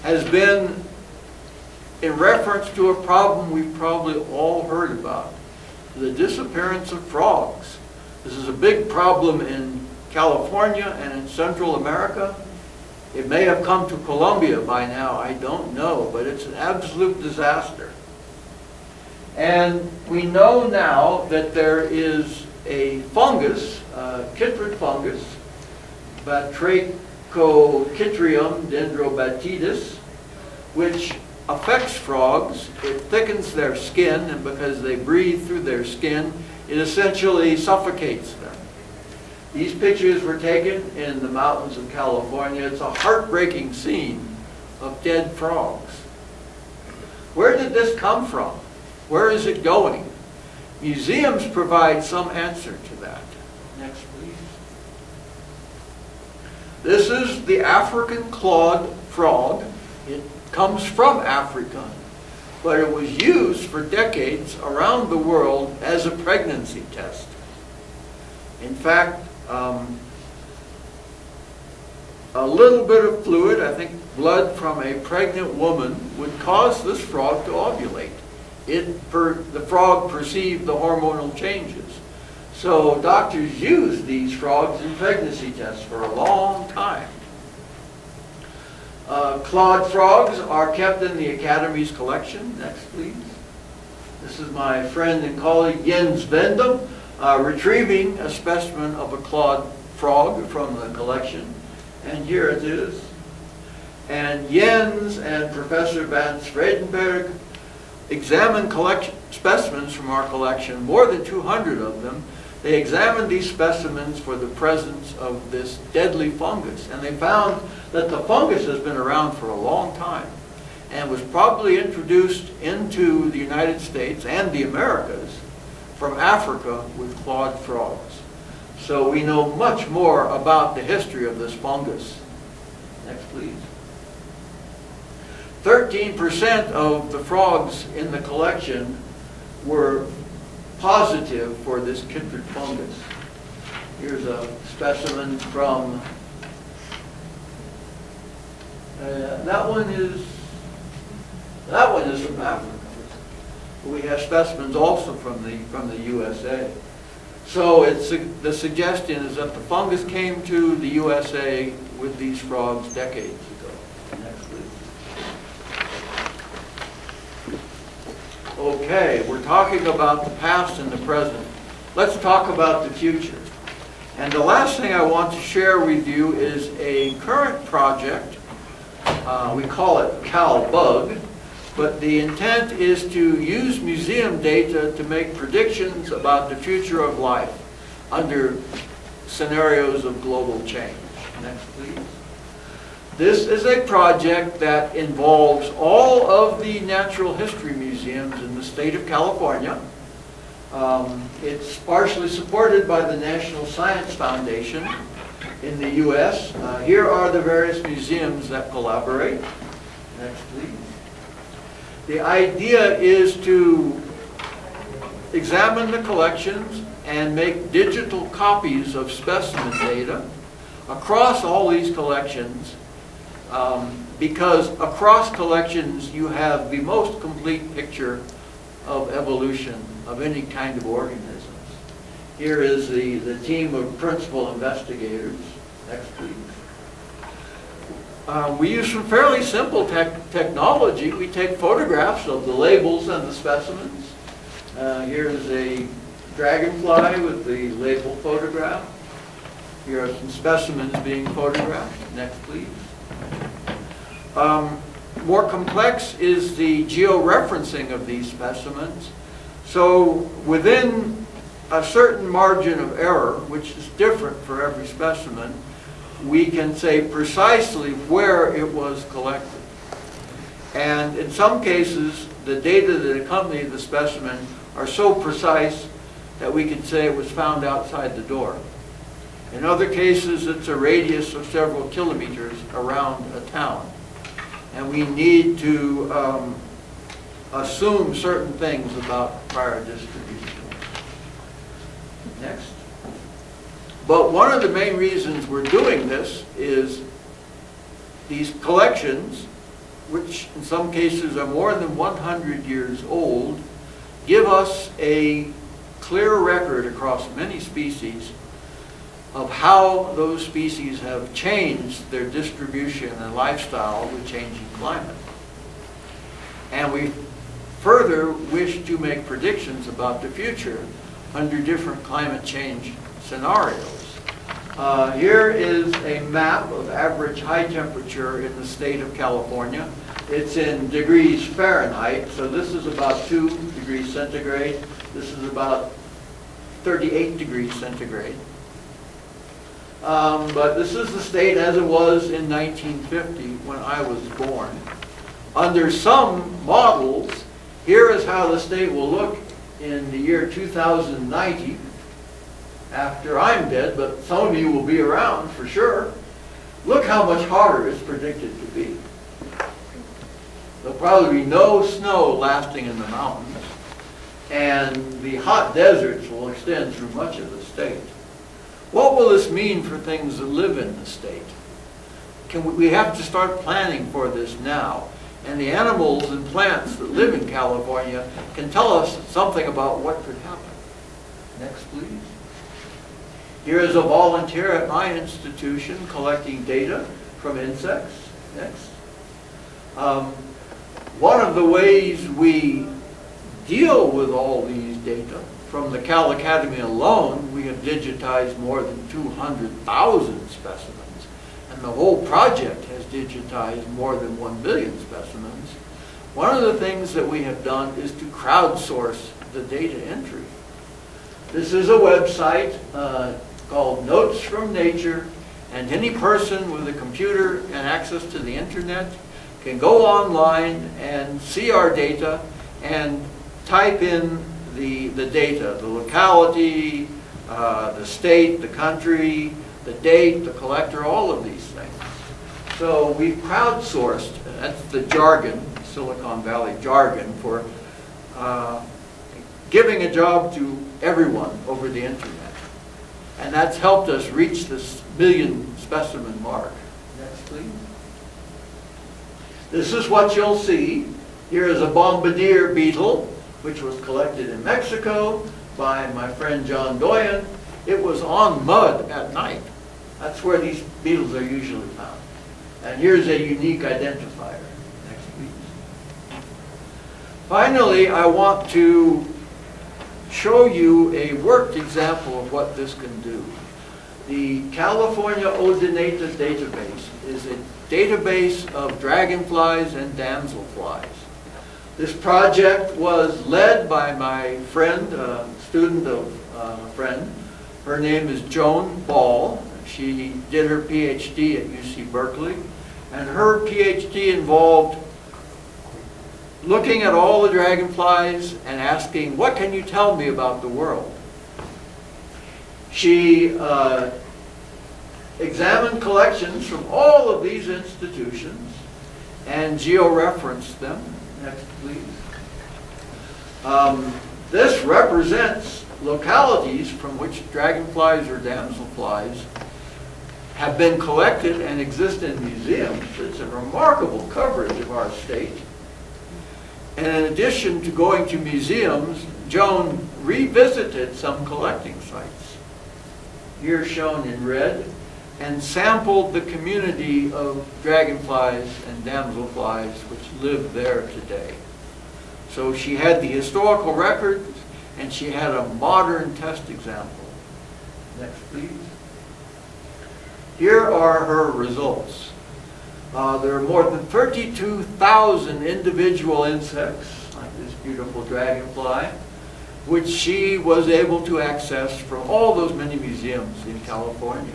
has been in reference to a problem we've probably all heard about, the disappearance of frogs. This is a big problem in California and in Central America. It may have come to Colombia by now, I don't know, but it's an absolute disaster. And we know now that there is a fungus, chytrid fungus, Batrachochytrium dendrobatidis, which affects frogs. It thickens their skin, and because they breathe through their skin, it essentially suffocates them. These pictures were taken in the mountains of California. It's a heartbreaking scene of dead frogs. Where did this come from? Where is it going? Museums provide some answer to that. Next, please. This is the African clawed frog. It comes from Africa, but it was used for decades around the world as a pregnancy test. In fact, a little bit of fluid, I think blood from a pregnant woman, would cause this frog to ovulate. The frog perceived the hormonal changes. So doctors used these frogs in pregnancy tests for a long time. Clawed frogs are kept in the Academy's collection. Next, please. This is my friend and colleague Jens Vendum retrieving a specimen of a clawed frog from the collection. And here it is. And Jens and Professor van Vredenberg examined specimens from our collection, more than 200 of them. They examined these specimens for the presence of this deadly fungus, and they found that the fungus has been around for a long time and was probably introduced into the United States and the Americas from Africa with clawed frogs. So we know much more about the history of this fungus. Next, please. 13% of the frogs in the collection were positive for this chytrid fungus. Here's a specimen from, that one is from Africa. We have specimens also from the USA. So it's, the suggestion is that the fungus came to the USA with these frogs decades ago. Next, please. Okay, we're talking about the past and the present. Let's talk about the future. And the last thing I want to share with you is a current project. We call it CalBug, but the intent is to use museum data to make predictions about the future of life under scenarios of global change. Next, please. This is a project that involves all of the natural history museums in the state of California. It's partially supported by the National Science Foundation in the U.S. Here are the various museums that collaborate. Next, please. The idea is to examine the collections and make digital copies of specimen data across all these collections. Because across collections you have the most complete picture of evolution of any kind of organisms. Here is the team of principal investigators. Next, please. We use some fairly simple technology. We take photographs of the labels and the specimens. Here's a dragonfly with the label photograph. Here are some specimens being photographed. Next, please. More complex is the georeferencing of these specimens. So within a certain margin of error, which is different for every specimen, we can say precisely where it was collected. And in some cases, the data that accompany the specimen are so precise that we can say it was found outside the door. In other cases, it's a radius of several kilometers around a town. And we need to assume certain things about prior distribution. Next. But one of the main reasons we're doing this is these collections, which in some cases are more than 100 years old, give us a clear record across many species of how those species have changed their distribution and lifestyle with changing climate. And we further wish to make predictions about the future under different climate change scenarios. Here is a map of average high temperature in the state of California. It's in degrees Fahrenheit, so this is about 2 degrees centigrade. This is about 38 degrees centigrade. But this is the state as it was in 1950 when I was born. Under some models, here is how the state will look in the year 2090, after I'm dead, but some of you will be around for sure. Look how much hotter it's predicted to be. There'll probably be no snow lasting in the mountains, and the hot deserts will extend through much of the state. What will this mean for things that live in the state? We have to start planning for this now. And the animals and plants that live in California can tell us something about what could happen. Next, please. Here is a volunteer at my institution collecting data from insects. Next. One of the ways we deal with all these data, from the Cal Academy alone, we have digitized more than 200,000 specimens, and the whole project has digitized more than 1 million specimens. One of the things that we have done is to crowdsource the data entry. This is a website called Notes from Nature, and any person with a computer and access to the internet can go online and see our data and type in the data, the locality, the state, the country, the date, the collector, all of these things. So we've crowdsourced, that's the jargon, Silicon Valley jargon, for giving a job to everyone over the internet. And that's helped us reach this 1 million specimen mark. Next, please. This is what you'll see. Here is a bombardier beetle, which was collected in Mexico by my friend John Doyen. It was on mud at night. That's where these beetles are usually found. And here's a unique identifier. Next, please. Finally, I want to show you a worked example of what this can do. The California Odonata database is a database of dragonflies and damselflies. This project was led by my friend, student of a friend. Her name is Joan Ball. She did her PhD at UC Berkeley, and her PhD involved looking at all the dragonflies and asking, what can you tell me about the world? She examined collections from all of these institutions and georeferenced them. Next, please. This represents localities from which dragonflies or damselflies have been collected and exist in museums. It's a remarkable coverage of our state. And in addition to going to museums, Joan revisited some collecting sites, here shown in red, and sampled the community of dragonflies and damselflies which live there today. So she had the historical record and she had a modern test example. Next, please. Here are her results. There are more than 32,000 individual insects, like this beautiful dragonfly, which she was able to access from all those many museums in California.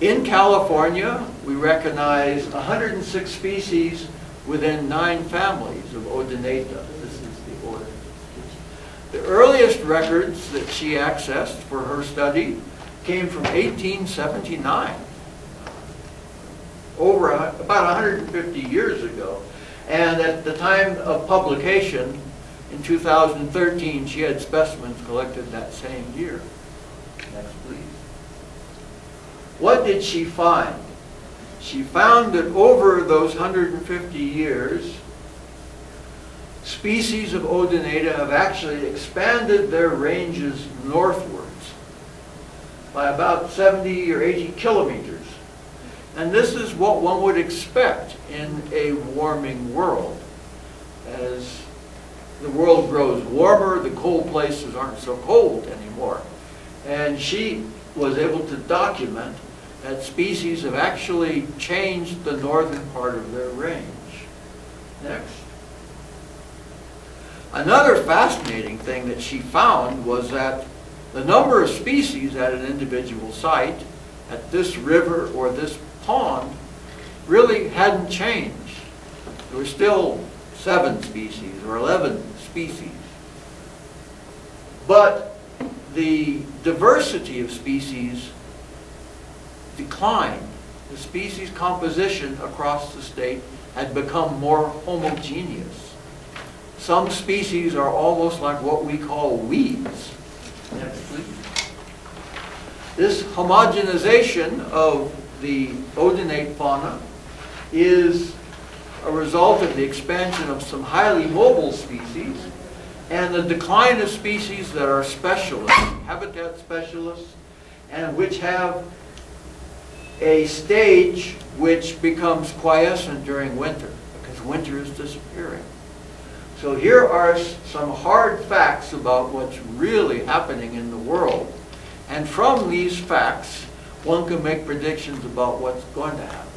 In California, we recognize 106 species within 9 families of Odonata. This is the order. The earliest records that she accessed for her study came from 1879, over about 150 years ago. And at the time of publication, in 2013, she had specimens collected that same year. Next, please. What did she find? She found that over those 150 years, species of Odonata have actually expanded their ranges northwards by about 70 or 80 kilometers. And this is what one would expect in a warming world. As the world grows warmer, the cold places aren't so cold anymore. And she was able to document that species have actually changed the northern part of their range. Next. Another fascinating thing that she found was that the number of species at an individual site, at this river or this pond, really hadn't changed. There were still 7 species or 11 species. But the diversity of species declined. The species composition across the state had become more homogeneous. Some species are almost like what we call weeds. Next, please. This homogenization of the odonate fauna is a result of the expansion of some highly mobile species and the decline of species that are specialists, habitat specialists, and which have a stage which becomes quiescent during winter, because winter is disappearing. So here are some hard facts about what's really happening in the world. And from these facts, one can make predictions about what's going to happen.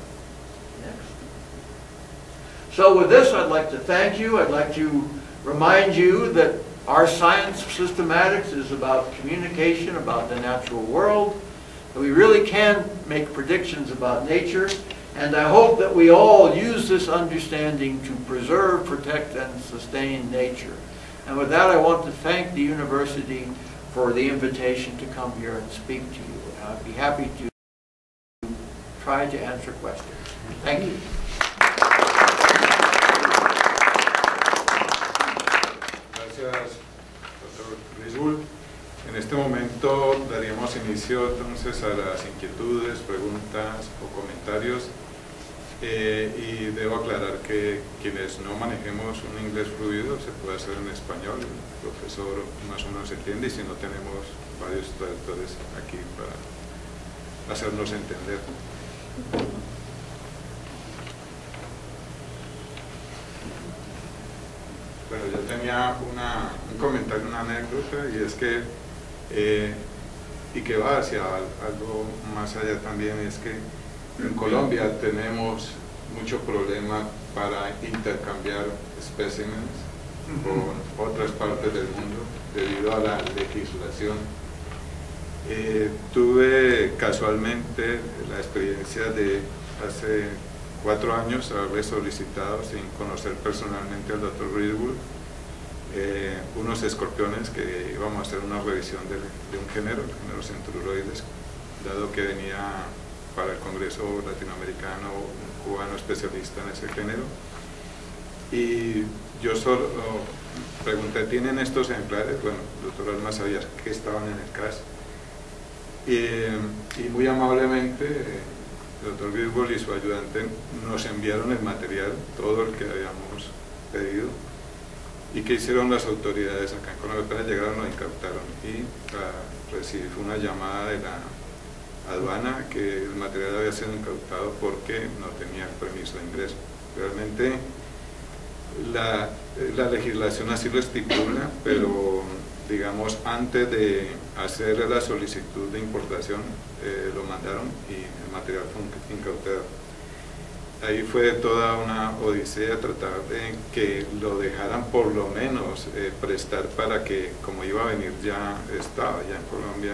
Next. So with this, I'd like to thank you. I'd like to remind you that our science of systematics is about communication, about the natural world. We really can make predictions about nature, and I hope that we all use this understanding to preserve, protect, and sustain nature. And with that, I want to thank the university for the invitation to come here and speak to you. And I'd be happy to try to answer questions. Thank you. Gracias, Dr. Griswold. En este momento daríamos inicio entonces a las inquietudes, preguntas o comentarios y debo aclarar que quienes no manejemos un inglés fluido se puede hacer en español, el profesor más o menos entiende y si no tenemos varios traductores aquí para hacernos entender. Bueno, yo tenía un comentario, una anécdota y es que y que va hacia algo más allá también, es que en Colombia tenemos mucho problema para intercambiar especímenes con otras partes del mundo debido a la legislación. Tuve casualmente la experiencia de hace 4 años haber solicitado, sin conocer personalmente al Dr. Griswold, unos escorpiones que íbamos a hacer una revisión de un género, el género centruroides, dado que venía para el Congreso Latinoamericano un cubano especialista en ese género. Y yo solo pregunté, ¿tienen estos ejemplares? Bueno, el doctor Alma sabía que estaban en el CAS. Y muy amablemente, el doctor Griswold y su ayudante nos enviaron el material, todo el que habíamos pedido. ¿Y qué hicieron las autoridades acá en Colombia? Apenas llegaron, lo incautaron y recibí una llamada de la aduana que el material había sido incautado porque no tenía permiso de ingreso. Realmente la legislación así lo estipula, pero digamos antes de hacer la solicitud de importación lo mandaron y el material fue incautado. Ahí fue toda una odisea tratar de que lo dejaran por lo menos prestar para que, como iba a venir ya, estaba ya en Colombia,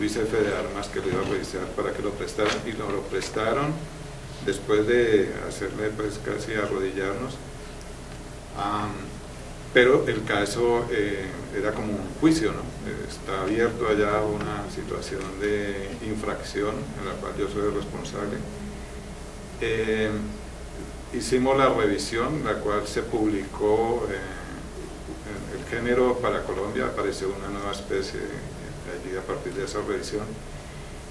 Luis F. de Armas que lo iba a revisar para que lo prestaran, y lo prestaron después de hacerle pues casi arrodillarnos. Pero el caso era como un juicio, ¿no? Está abierto allá una situación de infracción en la cual yo soy responsable. Hicimos la revisión, la cual se publicó en el género para Colombia, apareció una nueva especie allí a partir de esa revisión,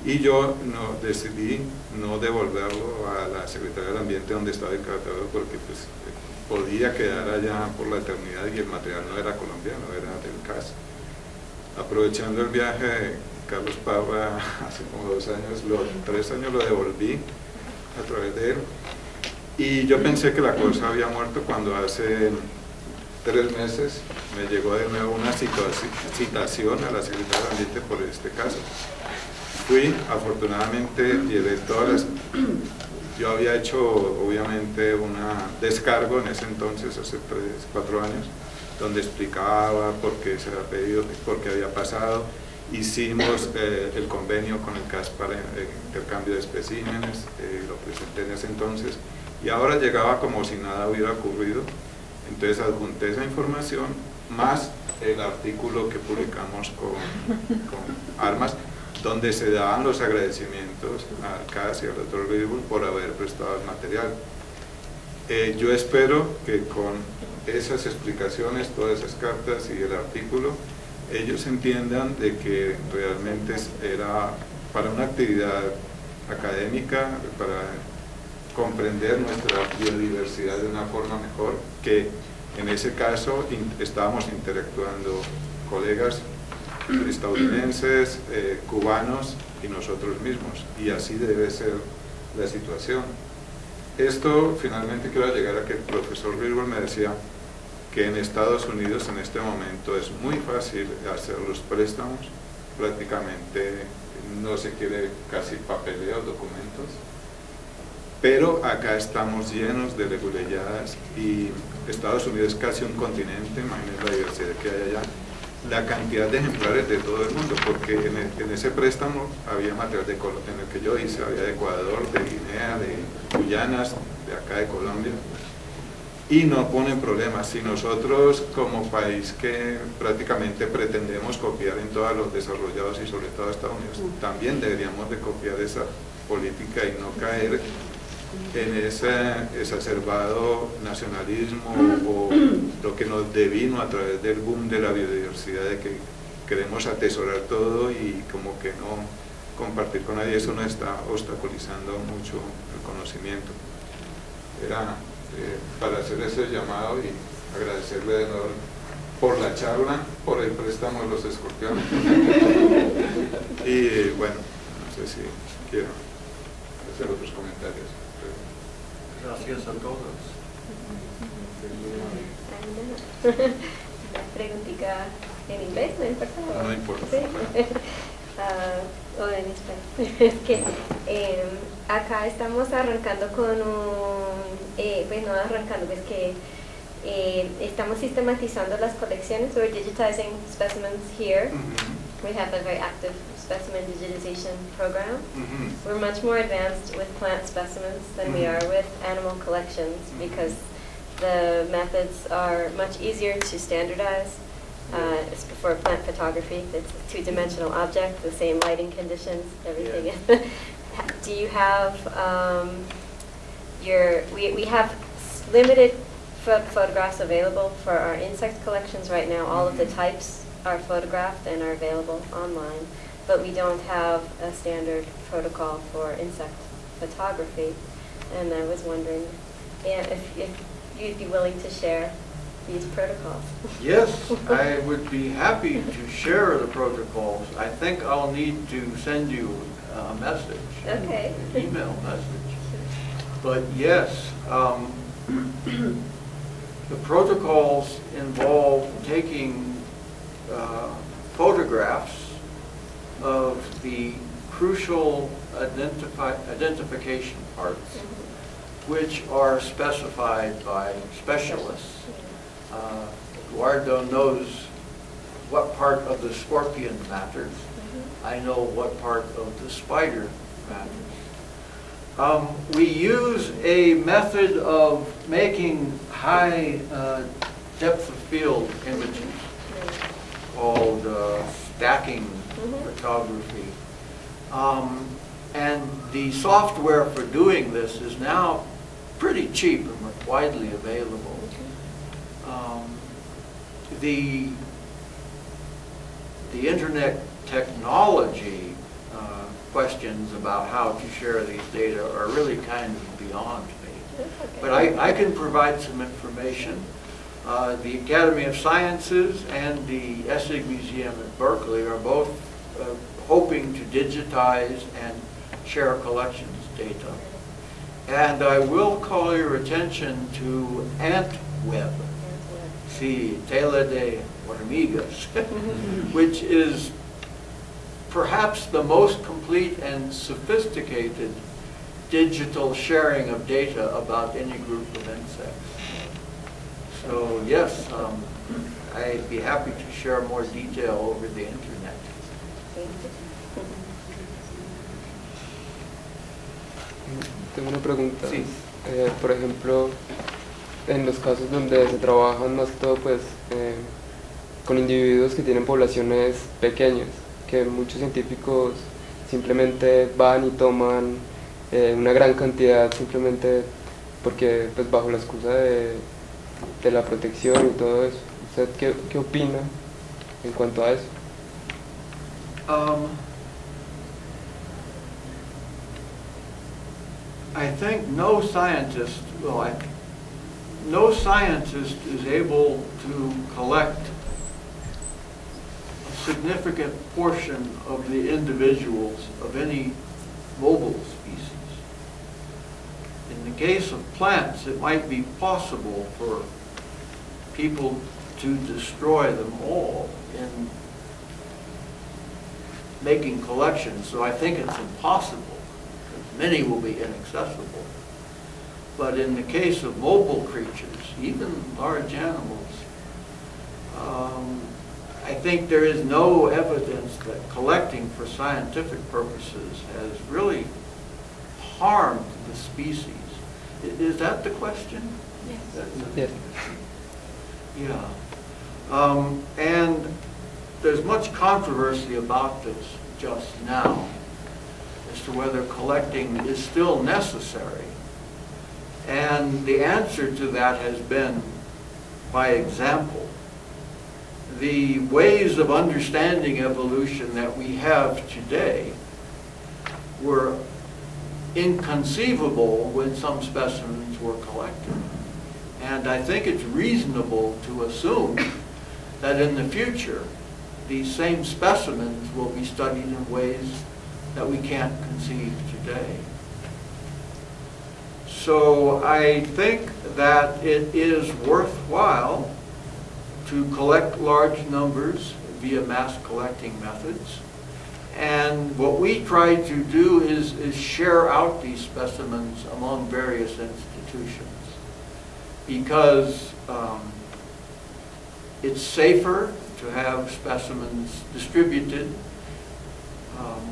y yo decidí no devolverlo a la Secretaría del Ambiente donde estaba el catador, porque pues, podía quedar allá por la eternidad y el material no era colombiano, era del CAS. Aprovechando el viaje de Carlos Parra hace como 2 años, 3 años lo devolví a través de él, y yo pensé que la cosa había muerto cuando hace 3 meses me llegó de nuevo una citación a la Secretaría del Ambiente por este caso. Fui, afortunadamente llevé todas las... Yo había hecho obviamente una descargo en ese entonces, hace 3, 4 años, donde explicaba por qué se había pedido, por qué había pasado. Hicimos el convenio con el CAS para intercambio de especímenes, lo presenté en ese entonces, y ahora llegaba como si nada hubiera ocurrido. Entonces adjunté esa información, más el artículo que publicamos con Armas, donde se daban los agradecimientos al CAS y al doctor Griswold por haber prestado el material. Yo espero que con esas explicaciones, todas esas cartas y el artículo, ellos entiendan de que realmente era para una actividad académica, para comprender nuestra biodiversidad de una forma mejor, que en ese caso estábamos interactuando colegas estadounidenses, cubanos y nosotros mismos, y así debe ser la situación. Esto finalmente quiero llegar a que el profesor Griswold me decía que en Estados Unidos en este momento es muy fácil hacer los préstamos, prácticamente no se quiere casi papeleo, documentos, pero acá estamos llenos de leguleyadas y Estados Unidos es casi un continente, imagínense la diversidad que hay allá, la cantidad de ejemplares de todo el mundo, porque en ese préstamo había material de Colombia, en el que yo hice, había de Ecuador, de Guinea, de Guyanas, de acá de Colombia. Y no ponen problemas. Si nosotros como país que prácticamente pretendemos copiar en todos los desarrollados y sobre todo Estados Unidos, también deberíamos de copiar esa política y no caer en ese exacerbado nacionalismo o lo que nos devino a través del boom de la biodiversidad, de que queremos atesorar todo y como que no compartir con nadie. Eso nos está obstaculizando mucho el conocimiento. Era... para hacer ese llamado y agradecerle de nuevo por la charla, por el préstamo de los escorpiones. Y bueno, no sé si quiero hacer otros comentarios. Gracias a todos. ¿Preguntica en inglés o en persona? No importa. O en español. Es que acá estamos arrancando con un... estamos sistematizando las colecciones. We're digitizing specimens here. We have a very active specimen digitization program. We're much more advanced with plant specimens than we are with animal collections because the methods are much easier to standardize. It's for plant photography. It's a two-dimensional object, the same lighting conditions, everything. Yeah. Do you have... We have limited photographs available for our insect collections right now. All of the types are photographed and are available online, but we don't have a standard protocol for insect photography. And I was wondering if you'd be willing to share these protocols? Yes, I would be happy to share the protocols. I think I'll need to send you a message, okay. An email message. But yes, the protocols involve taking photographs of the crucial identification parts, which are specified by specialists. Eduardo knows what part of the scorpion matters. I know what part of the spider matters. We use a method of making high depth of field images called stacking photography. And the software for doing this is now pretty cheap and widely available. The internet technology questions about how to share these data are really kind of beyond me. Okay. But I can provide some information. The Academy of Sciences and the Essig Museum at Berkeley are both hoping to digitize and share collections data. And I will call your attention to AntWeb, see, Tela de Hormigas, which is perhaps the most complete and sophisticated digital sharing of data about any group of insects. So yes, I'd be happy to share more detail over the internet. Tengo una pregunta. Sí. Por ejemplo, en los casos donde se trabajan más que todo pues con individuos que tienen poblaciones pequeñas, que muchos científicos simplemente van y toman una gran cantidad simplemente porque pues bajo la excusa de la protección y todo eso. ¿Usted qué opina en cuanto a eso? I think no scientist, well, no scientist is able to collect a significant portion of the individuals of any mobile species. In the case of plants, it might be possible for people to destroy them all in making collections, so I think it's impossible. Many will be inaccessible. But in the case of mobile creatures, even large animals, I think there is no evidence that collecting for scientific purposes has really harmed the species. Is that the question? Yes. Yes. Yeah. And there's much controversy about this just now as to whether collecting is still necessary. And the answer to that has been by example. The ways of understanding evolution that we have today were inconceivable when some specimens were collected. And I think it's reasonable to assume that in the future, these same specimens will be studied in ways that we can't conceive today. So I think that it is worthwhile to collect large numbers via mass collecting methods. And what we try to do is share out these specimens among various institutions, because it's safer to have specimens distributed.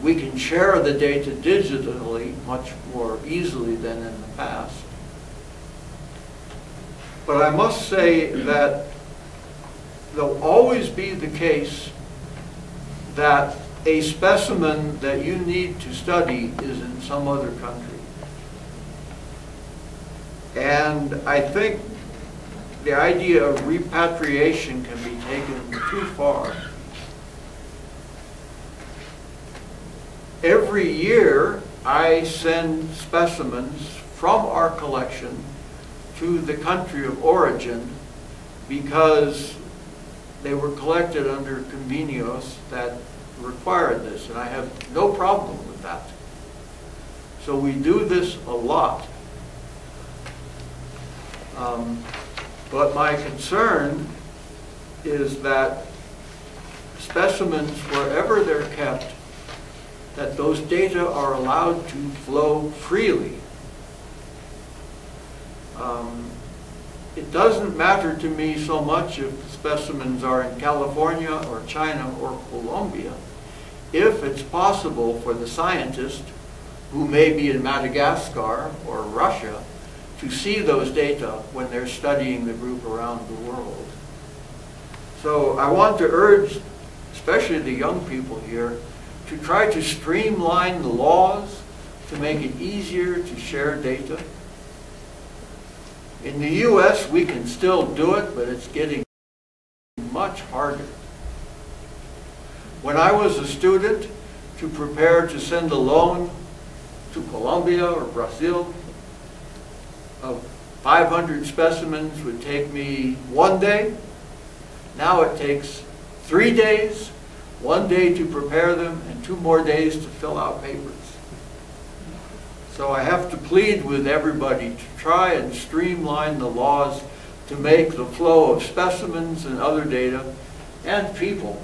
We can share the data digitally much more easily than in the past. But I must say that there'll always be the case that a specimen that you need to study is in some other country. And I think the idea of repatriation can be taken too far. Every year, I send specimens from our collection to the country of origin because they were collected under convenios that required this, and I have no problem with that. So we do this a lot. But my concern is that specimens, wherever they're kept, that those data are allowed to flow freely. It doesn't matter to me so much if the specimens are in California or China or Colombia, if it's possible for the scientist, who may be in Madagascar or Russia, to see those data when they're studying the group around the world. So I want to urge, especially the young people here, to try to streamline the laws to make it easier to share data. In the US, we can still do it, but it's getting much harder. When I was a student, to prepare to send a loan to Colombia or Brazil, of 500 specimens would take me 1 day. Now it takes 3 days, 1 day to prepare them, and 2 more days to fill out papers. So I have to plead with everybody to try and streamline the laws to make the flow of specimens and other data and people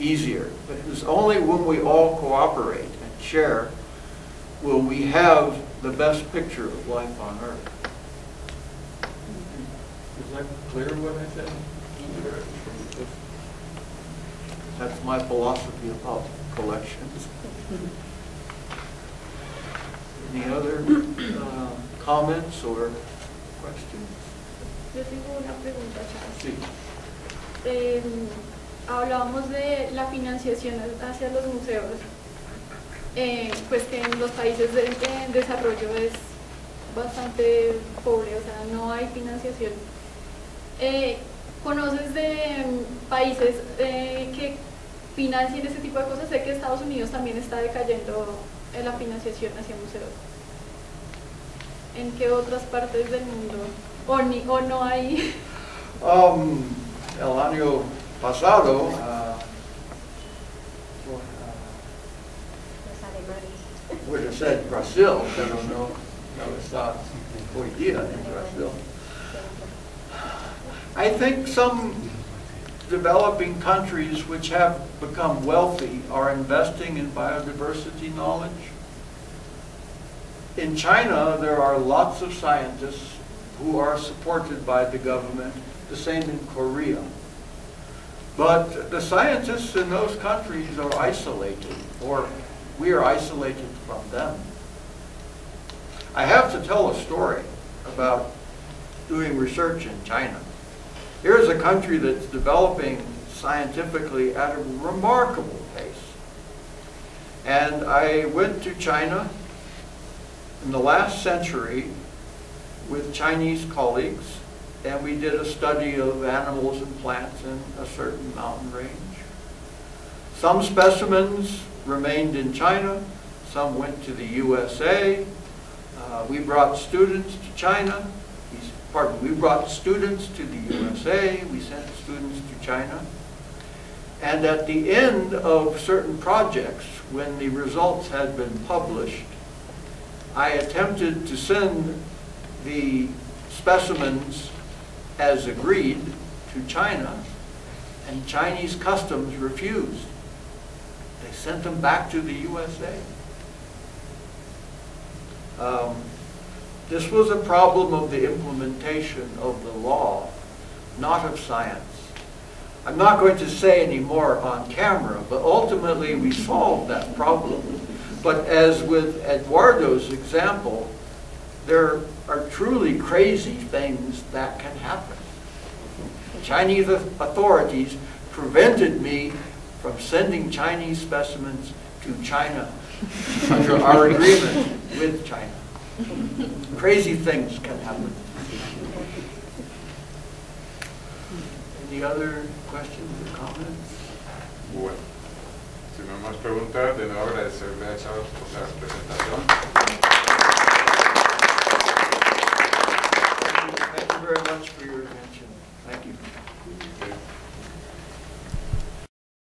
easier. But it's only when we all cooperate and share will we have the best picture of life on Earth. Is that clear what I said? That's my philosophy about collections. Any other comments or questions? Yo tengo una pregunta, Charles. Sí. Hablábamos de la financiación hacia los museos, pues que en los países en desarrollo es bastante pobre, o sea, no hay financiación. ¿Conoces de países que financien ese tipo de cosas? Sé que Estados Unidos también está decayendo en la financiación hacia museos. ¿En qué otras partes del mundo? ¿O no hay? El año pasado, would have said Brazil, I don't know, no, it's not hoy día in Brazil. I think some developing countries which have become wealthy are investing in biodiversity knowledge. In China, there are lots of scientists who are supported by the government, the same in Korea. But the scientists in those countries are isolated, or we are isolated from them. I have to tell a story about doing research in China. Here's a country that's developing scientifically at a remarkable pace. And I went to China in the last century with Chinese colleagues, and we did a study of animals and plants in a certain mountain range. Some specimens remained in China, some went to the USA. We brought students to China. We brought students to the USA, we sent students to China, and at the end of certain projects, when the results had been published, I attempted to send the specimens as agreed to China, and Chinese customs refused. They sent them back to the USA. This was a problem of the implementation of the law, not of science. I'm not going to say any more on camera, but ultimately we solved that problem. But as with Eduardo's example, there are truly crazy things that can happen. Chinese authorities prevented me from sending Chinese specimens to China under our agreement with China. Crazy things can happen. Any other questions or comments? Bueno, si no más preguntas, de ahora es el Charles por las presentaciones.